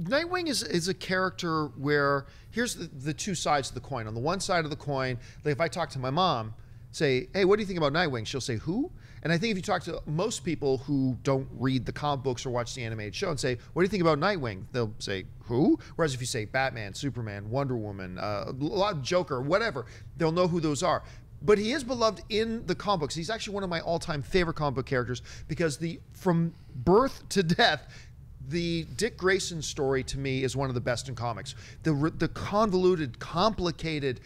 Nightwing is a character where here's the two sides of the coin. On the one side of the coin, like if I talk to my mom, say, hey, what do you think about Nightwing? She'll say, who? And I think if you talk to most people who don't read the comic books or watch the animated show and say, what do you think about Nightwing? They'll say, who? Whereas if you say Batman, Superman, Wonder Woman, a lot of Joker, whatever, they'll know who those are. But he is beloved in the comic books. He's actually one of my all-time favorite comic book characters because from birth to death, the Dick Grayson story to me is one of the best in comics. The convoluted, complicated,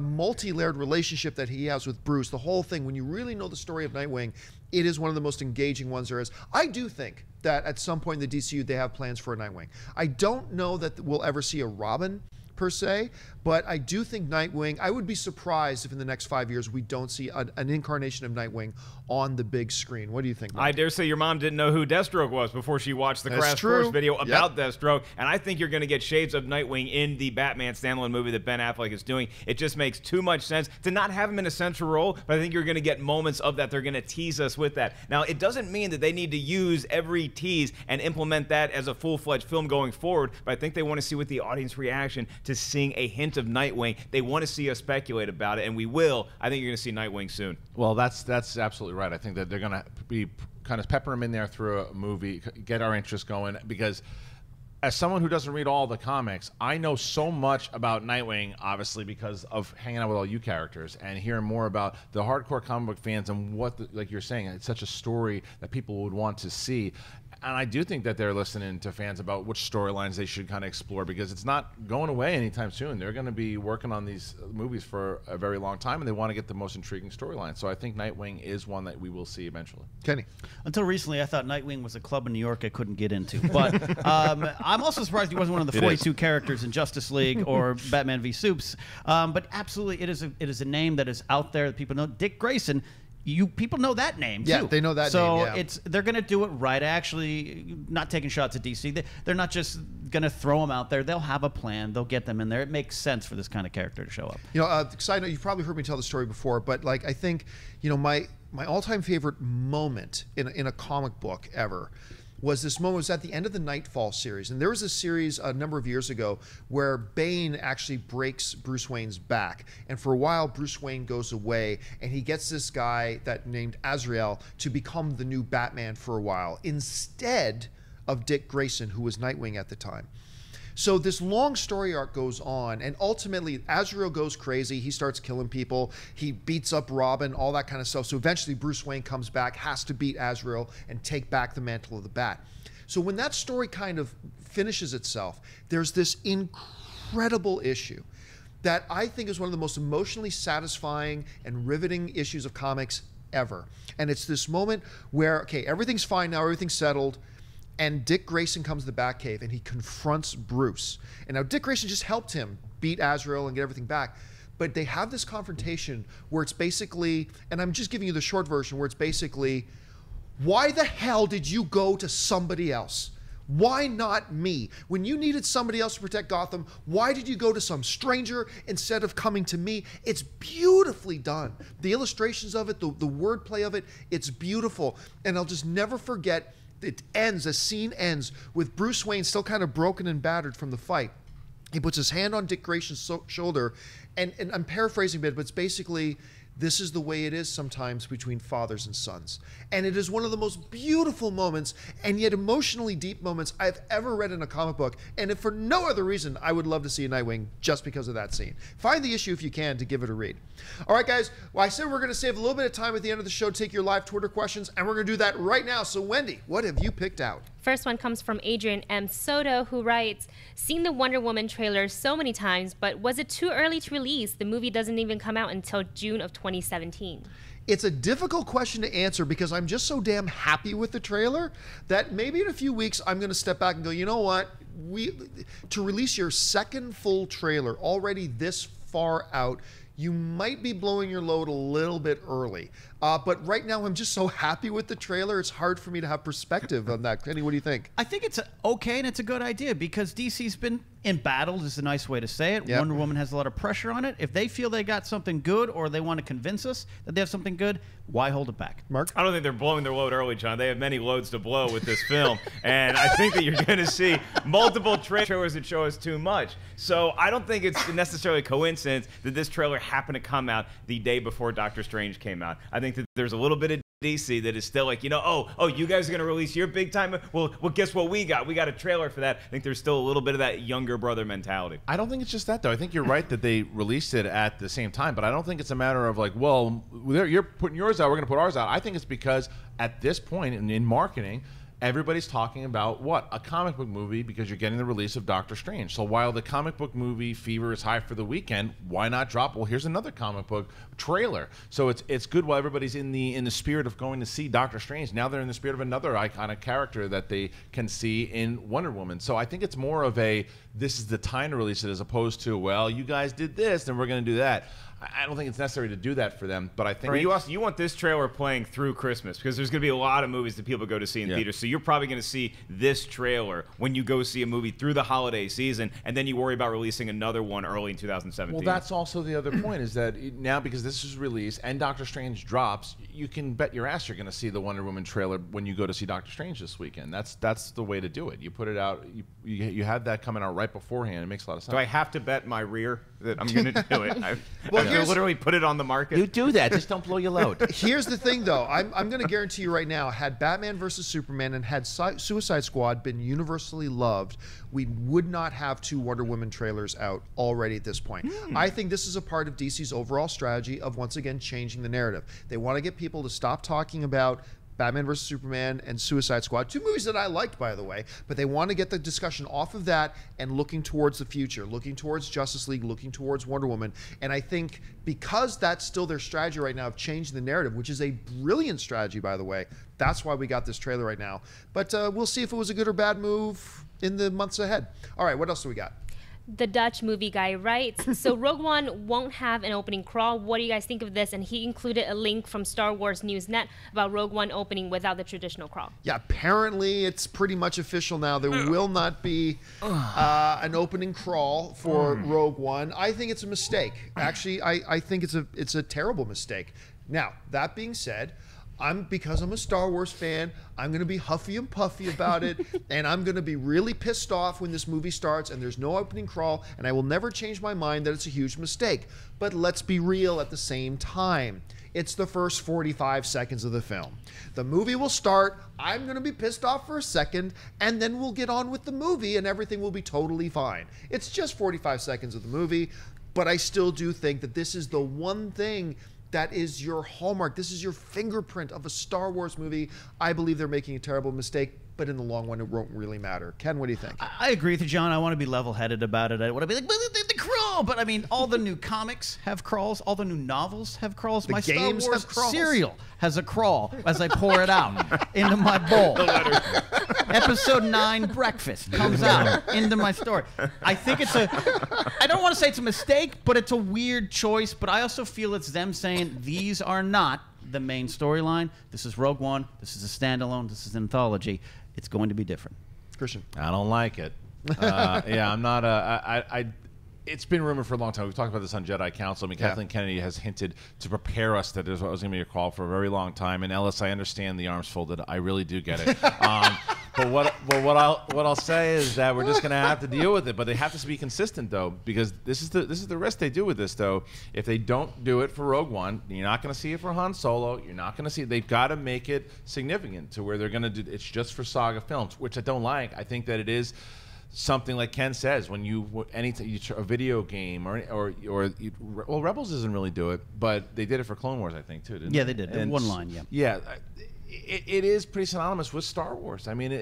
multi-layered relationship that he has with Bruce, the whole thing, when you really know the story of Nightwing, it is one of the most engaging ones there is. I do think that at some point in the DCU, they have plans for a Nightwing. I don't know that we'll ever see a Robin, per se, but I do think Nightwing, I would be surprised if in the next 5 years we don't see an incarnation of Nightwing on the big screen. What do you think, Mike? I dare say your mom didn't know who Deathstroke was before she watched the Crash Course video about Deathstroke, and I think you're going to get shades of Nightwing in the Batman standalone movie that Ben Affleck is doing. It just makes too much sense to not have him in a central role, but I think you're going to get moments of that. They're going to tease us with that. Now, it doesn't mean that they need to use every tease and implement that as a full-fledged film going forward, but I think they want to see what the audience reaction to seeing a hint of Nightwing. They want to see us speculate about it, and we will. I think you're going to see Nightwing soon. Well, that's absolutely right. I think that they're going to be kind of pepper him in there through a movie, get our interest going, because as someone who doesn't read all the comics, I know so much about Nightwing, obviously, because of hanging out with all you characters and hearing more about the hardcore comic book fans and what, like you're saying, it's such a story that people would want to see. And I do think that they're listening to fans about which storylines they should kind of explore, because it's not going away anytime soon. They're going to be working on these movies for a very long time, and they want to get the most intriguing storyline. So I think Nightwing is one that we will see eventually. Kenny. Until recently, I thought Nightwing was a club in New York I couldn't get into. But I'm also surprised he wasn't one of the 42 characters in Justice League or Batman v Supes. But absolutely, it is a name that is out there that people know. Dick Grayson. People know that name, too. Yeah, they know that name, yeah. So they're going to do it right. Actually, not taking shots at DC. They're not just going to throw them out there. They'll have a plan. They'll get them in there. It makes sense for this kind of character to show up. You know, side note, you've probably heard me tell the story before, but like I think, you know, my all-time favorite moment in a comic book ever was this moment. It was at the end of the Nightfall series. And there was a series a number of years ago where Bane actually breaks Bruce Wayne's back. And for a while, Bruce Wayne goes away and he gets this guy named Azrael to become the new Batman for a while, instead of Dick Grayson, who was Nightwing at the time. So this long story arc goes on, and ultimately Azrael goes crazy. He starts killing people. He beats up Robin, all that kind of stuff. So eventually Bruce Wayne comes back, has to beat Azrael, and take back the mantle of the Bat. So when that story kind of finishes itself, there's this incredible issue that I think is one of the most emotionally satisfying and riveting issues of comics ever. And it's this moment where, okay, everything's fine now, everything's settled, and Dick Grayson comes to the Batcave and he confronts Bruce. And now Dick Grayson just helped him beat Azrael and get everything back. But they have this confrontation where it's basically, and I'm just giving you the short version, where it's basically, why the hell did you go to somebody else? Why not me? When you needed somebody else to protect Gotham, why did you go to some stranger instead of coming to me? It's beautifully done. The illustrations of it, the wordplay of it, it's beautiful. And I'll just never forget, it ends, the scene ends with Bruce Wayne still kind of broken and battered from the fight. He puts his hand on Dick Grayson's shoulder, and I'm paraphrasing a bit, but it's basically, this is the way it is sometimes between fathers and sons. And it is one of the most beautiful moments and yet emotionally deep moments I've ever read in a comic book. And if for no other reason, I would love to see a Nightwing just because of that scene. Find the issue if you can to give it a read. All right, guys. Well, I said we're going to save a little bit of time at the end of the show, take your live Twitter questions, and we're going to do that right now. So, Wendy, what have you picked out? First one comes from Adrian M. Soto, who writes, seen the Wonder Woman trailer so many times, but was it too early to release? The movie doesn't even come out until June of 2017. It's a difficult question to answer because I'm just so damn happy with the trailer that maybe in a few weeks I'm going to step back and go, you know what? To release your second full trailer already this far out, you might be blowing your load a little bit early. But right now, I'm just so happy with the trailer, it's hard for me to have perspective on that. Kenny, what do you think? I think it's okay, and it's a good idea because DC's been embattled is a nice way to say it. Yep. Wonder Woman has a lot of pressure on it. If they feel they got something good, or they want to convince us that they have something good, why hold it back? Mark? I don't think they're blowing their load early, John. They have many loads to blow with this film. And I think that you're going to see multiple trailers that show us too much. So I don't think it's necessarily a coincidence that this trailer happened to come out the day before Doctor Strange came out. I think that there's a little bit of DC that is still like, you know, oh, you guys are going to release your big time? Well, guess what we got? We got a trailer for that. I think there's still a little bit of that younger brother mentality. I don't think it's just that, though. I think you're right that they released it at the same time, but I don't think it's a matter of like, well, you're putting yours out, we're going to put ours out. I think it's because at this point in marketing, everybody's talking about what? A comic book movie, because you're getting the release of Doctor Strange. So while the comic book movie fever is high for the weekend, why not drop, well, here's another comic book trailer. So it's good while everybody's in the spirit of going to see Doctor Strange. Now they're in the spirit of another iconic character that they can see in Wonder Woman. So I think it's more of a, this is the time to release it, as opposed to, well, you guys did this, then we're going to do that. I don't think it's necessary to do that for them, but I think... Right. You want this trailer playing through Christmas, because there's going to be a lot of movies that people go to see in theaters, so you're probably going to see this trailer when you go see a movie through the holiday season, and then you worry about releasing another one early in 2017. Well, that's also the other point, is that now, because this is released and Doctor Strange drops, you can bet your ass you're going to see the Wonder Woman trailer when you go to see Doctor Strange this weekend. That's the way to do it. You put it out, you have that coming out right beforehand. It makes a lot of sense. Do I have to bet my rear that I'm going to do it? You literally put it on the market. You do that. Just don't blow your load. Here's the thing, though. I'm going to guarantee you right now, had Batman versus Superman and had Suicide Squad been universally loved, we would not have two Wonder Woman trailers out already at this point. I think this is a part of DC's overall strategy of, once again, changing the narrative. They want to get people to stop talking about Batman vs. Superman and Suicide Squad, two movies that I liked, by the way, but they want to get the discussion off of that and looking towards the future, looking towards Justice League, looking towards Wonder Woman. And I think because that's still their strategy right now of changing the narrative, which is a brilliant strategy, by the way, that's why we got this trailer right now. But we'll see if it was a good or bad move in the months ahead. All right, what else do we got? The Dutch movie guy writes, so Rogue One won't have an opening crawl. What do you guys think of this? And he included a link from Star Wars Newsnet about Rogue One opening without the traditional crawl. Yeah, apparently it's pretty much official now. There will not be an opening crawl for Rogue One. I think it's a mistake. Actually, I think it's a terrible mistake. Now, that being said, because I'm a Star Wars fan, I'm going to be huffy and puffy about it, and I'm going to be really pissed off when this movie starts and there's no opening crawl, and I will never change my mind that it's a huge mistake. But let's be real at the same time. It's the first 45 seconds of the film. The movie will start, I'm going to be pissed off for a second, and then we'll get on with the movie and everything will be totally fine. It's just 45 seconds of the movie, but I still do think that this is the one thing that is your hallmark. This is your fingerprint of a Star Wars movie. I believe they're making a terrible mistake, but in the long run, it won't really matter. Ken, what do you think? I agree with you, John. I want to be level-headed about it. I want to be like, the crawl! But I mean, all the new comics have crawls. All the new novels have crawls. The My games Star Wars have crawls. Cereal has a crawl as I pour it out into my bowl. Episode 9 breakfast comes out into my story. I think it's I don't want to say it's a mistake, but it's a weird choice. But I also feel it's them saying these are not the main storyline. This is Rogue One. This is a standalone. This is an anthology. It's going to be different. Christian. I don't like it. Yeah, I'm not it's been rumored for a long time. We've talked about this on Jedi Council. I mean, Kathleen Kennedy has hinted to prepare us that there's was going to be a crawl for a very long time. And Ellis, I understand the arms folded. I really do get it. But what I'll say is that we're just going to have to deal with it. But they have to be consistent, though, because this is the risk they do with this, though. If they don't do it for Rogue One, you're not going to see it for Han Solo. You're not going to see it. They've got to make it significant to where they're going to do. It's just for saga films, which I don't like. I think that it is something like Ken says, when a video game well, Rebels doesn't really do it, but they did it for Clone Wars, I think, too, didn't they? Yeah, they did. And one line, yeah. Yeah, it is pretty synonymous with Star Wars. I mean,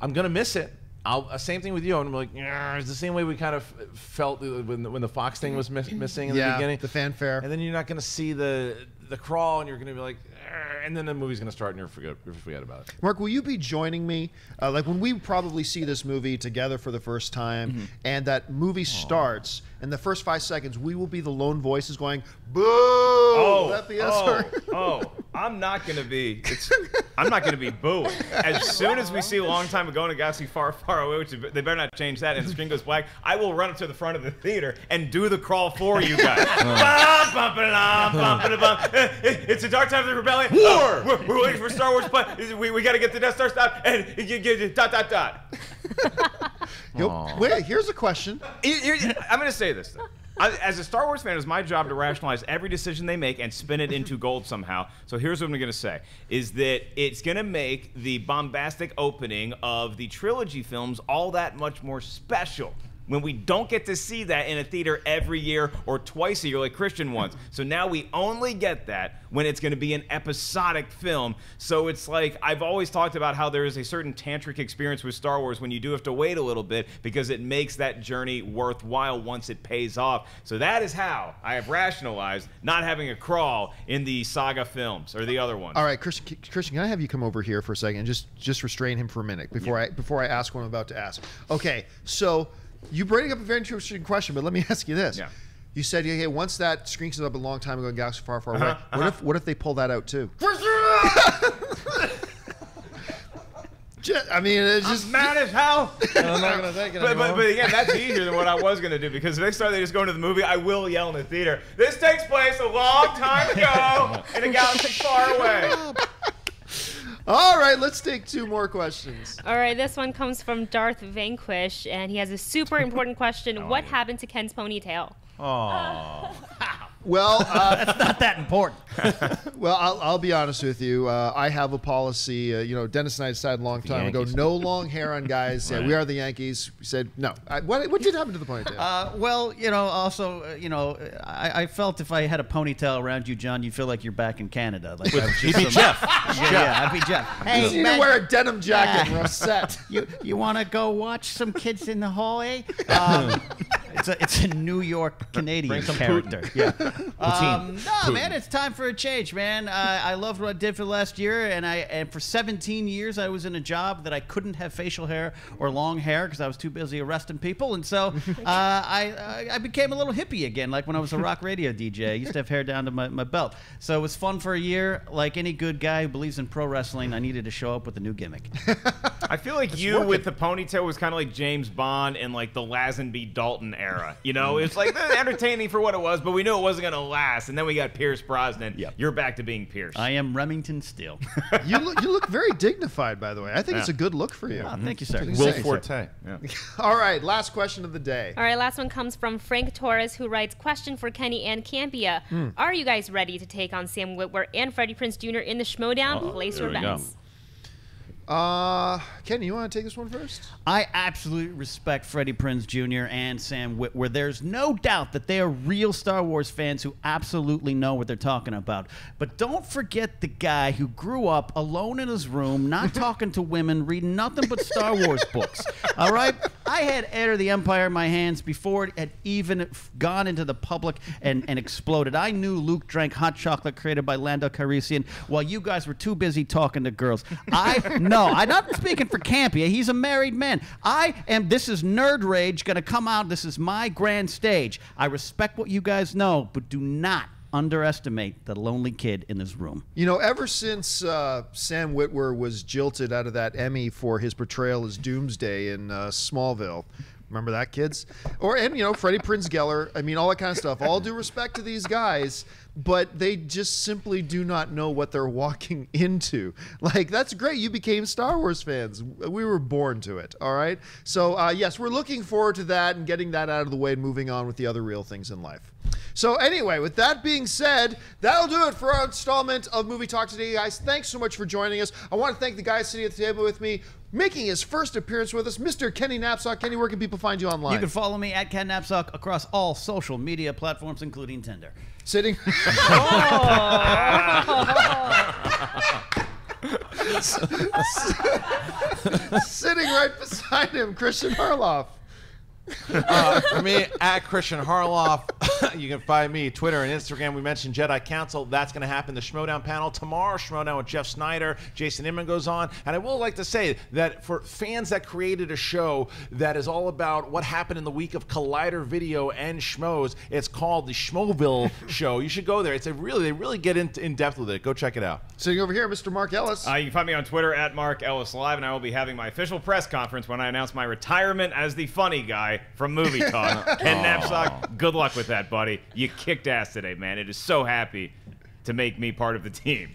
I'm gonna miss it. Same thing with you. I'm like, it's the same way we kind of felt when the Fox thing was missing in the beginning, the fanfare, and then you're not gonna see the crawl, and you're gonna be like, and then the movie's gonna start, and you're forget about it. Mark, will you be joining me, like when we probably see this movie together for the first time, and that movie starts, and the first 5 seconds, we will be the lone voices going, "Boo!" Oh, is that the answer? I'm not gonna be. I'm not gonna be booing. As soon as we see a long time ago in a galaxy far, far away, which they better not change that, and the screen goes black, I will run up to the front of the theater and do the crawl for you guys. It's a dark time of the rebellion. War. We're waiting for Star Wars. We got to get the Death Star stopped. And ... Wait, here's a question. I'm gonna say this though. As a Star Wars fan, it's my job to rationalize every decision they make and spin it into gold somehow. So here's what I'm going to say, is that it's going to make the bombastic opening of the trilogy films all that much more special when we don't get to see that in a theater every year or twice a year like Christian wants. So now we only get that when it's going to be an episodic film. So it's like, I've always talked about how there is a certain tantric experience with Star Wars when you do have to wait a little bit, because it makes that journey worthwhile once it pays off. So that is how I have rationalized not having a crawl in the saga films or the other ones. All right, Christian, can I have you come over here for a second and just restrain him for a minute before, yeah, before I ask what I'm about to ask? Okay, so you bring up a very interesting question, but let me ask you this. Yeah. You said, hey, once that screen comes up a long time ago in Galaxy Far, Far Away, what if they pull that out too? I mean, it's just... I'm mad as hell. I'm not going to take it anymore. But again, that's easier than what I was going to do, because next time they just go into the movie, I will yell in the theater, this takes place a long time ago in a galaxy far away. All right, let's take two more questions. All right, this one comes from Darth Vanquish, and he has a super important question. Oh. What happened to Ken's ponytail? Oh. Well, that's not that important. Well, I'll be honest with you. I have a policy. You know, Dennis and I decided a long time ago, no long hair on guys. Right. Yeah, we are the Yankees. We said no. What did happen to the ponytail? Well, you know, also, you know, I felt if I had a ponytail around you, John, you'd feel like you're back in Canada. Like I was just you'd be Jeff. Yeah, I'd be Jeff. Hey, you need to wear a denim jacket. We're upset. You want to go watch some kids in the hallway? It's a New York Canadian character. Yeah. No, man, it's time for a change, man. I loved what I did for last year, and for 17 years I was in a job that I couldn't have facial hair or long hair because I was too busy arresting people, and so I became a little hippie again, like when I was a rock radio DJ. I used to have hair down to my belt. So it was fun for a year. Like any good guy who believes in pro wrestling, I needed to show up with a new gimmick. I feel like you with the ponytail was kind of like James Bond and like the Lazenby Dalton era. You know, it's like entertaining for what it was, but we knew it wasn't going to last, and then we got Pierce Brosnan. Yep. You're back to being Pierce. I am Remington Steele. you look very dignified, by the way. I think it's a good look for you. Oh, thank you, sir. Will Forte. Yeah. All right, last question of the day. All right, last one comes from Frank Torres, who writes, question for Kenny and Campea. Are you guys ready to take on Sam Witwer and Freddie Prinze Jr. in the Schmodown? Place your bets. Kenny, you want to take this one first? I absolutely respect Freddie Prinze Jr. and Sam Witwer. There's no doubt that they are real Star Wars fans who absolutely know what they're talking about. But don't forget the guy who grew up alone in his room, not talking to women, reading nothing but Star Wars books. All right? I had Heir to the Empire in my hands before it had even gone into the public and exploded. I knew Luke drank hot chocolate created by Lando Calrissian while you guys were too busy talking to girls. I know. No, I'm not speaking for Campea. He's a married man. This is nerd rage going to come out. This is my grand stage. I respect what you guys know, but do not underestimate the lonely kid in his room. You know, ever since Sam Witwer was jilted out of that Emmy for his portrayal as Doomsday in Smallville, remember that, kids? And you know, Freddie Prinze Jr., I mean, all that kind of stuff. All due respect to these guys, but they just simply do not know what they're walking into. Like, that's great. You became Star Wars fans. We were born to it, all right? So, yes, we're looking forward to that and getting that out of the way and moving on with the other real things in life. So, anyway, with that being said, that'll do it for our installment of Movie Talk today, guys. Thanks so much for joining us. I want to thank the guys sitting at the table with me, making his first appearance with us, Mr. Kenny Napzok. Kenny, where can people find you online? You can follow me at Ken Napzok across all social media platforms, including Tinder. Sitting. Oh. Sitting right beside him, Christian Harloff. Me at Christian Harloff You can find me, Twitter and Instagram. We mentioned Jedi Council. That's going to happen. The Schmodown panel tomorrow. Schmodown with Jeff Snyder. Jason Inman goes on. And I will like to say that for fans that created a show that is all about what happened in the week of Collider Video and Schmoes, it's called the Schmoville Show. You should go there. It's a really, they really get in depth with it. Go check it out. So you're over here, Mr. Mark Ellis. You can find me on Twitter at Mark Ellis Live, and I will be having my official press conference when I announce my retirement as the funny guy from Movie Talk. Ken Napzok, good luck with that, buddy. You kicked ass today, man. It is so happy to make me part of the team.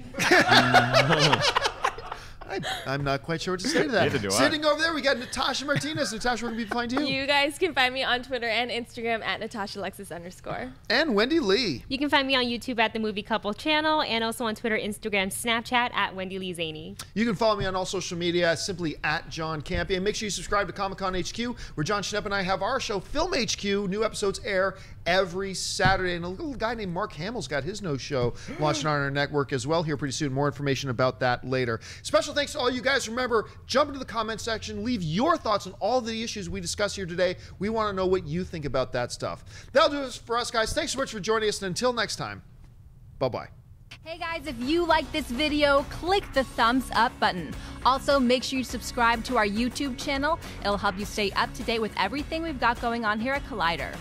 I'm not quite sure what to say to that. Sitting over there, we got Natasha Martinez. Natasha, where can people find you? You guys can find me on Twitter and Instagram at NatashaLexis_. And Wendy Lee. You can find me on YouTube at The Movie Couple Channel, and also on Twitter, Instagram, Snapchat at Wendy Lee Zaney. You can follow me on all social media, simply at John Campea. And make sure you subscribe to Comic-Con HQ, where John Schnepp and I have our show, Film HQ. New episodes air every Saturday. And a little guy named Mark Hamill's got his new show launching on our network as well here pretty soon. More information about that later. Special thanks to all you guys. Remember, jump into the comment section, leave your thoughts on all the issues we discuss here today. We want to know what you think about that stuff. That'll do it for us, guys. Thanks so much for joining us, and until next time, bye-bye. Hey guys, if you like this video, click the thumbs up button. Also, make sure you subscribe to our YouTube channel. It'll help you stay up to date with everything we've got going on here at Collider.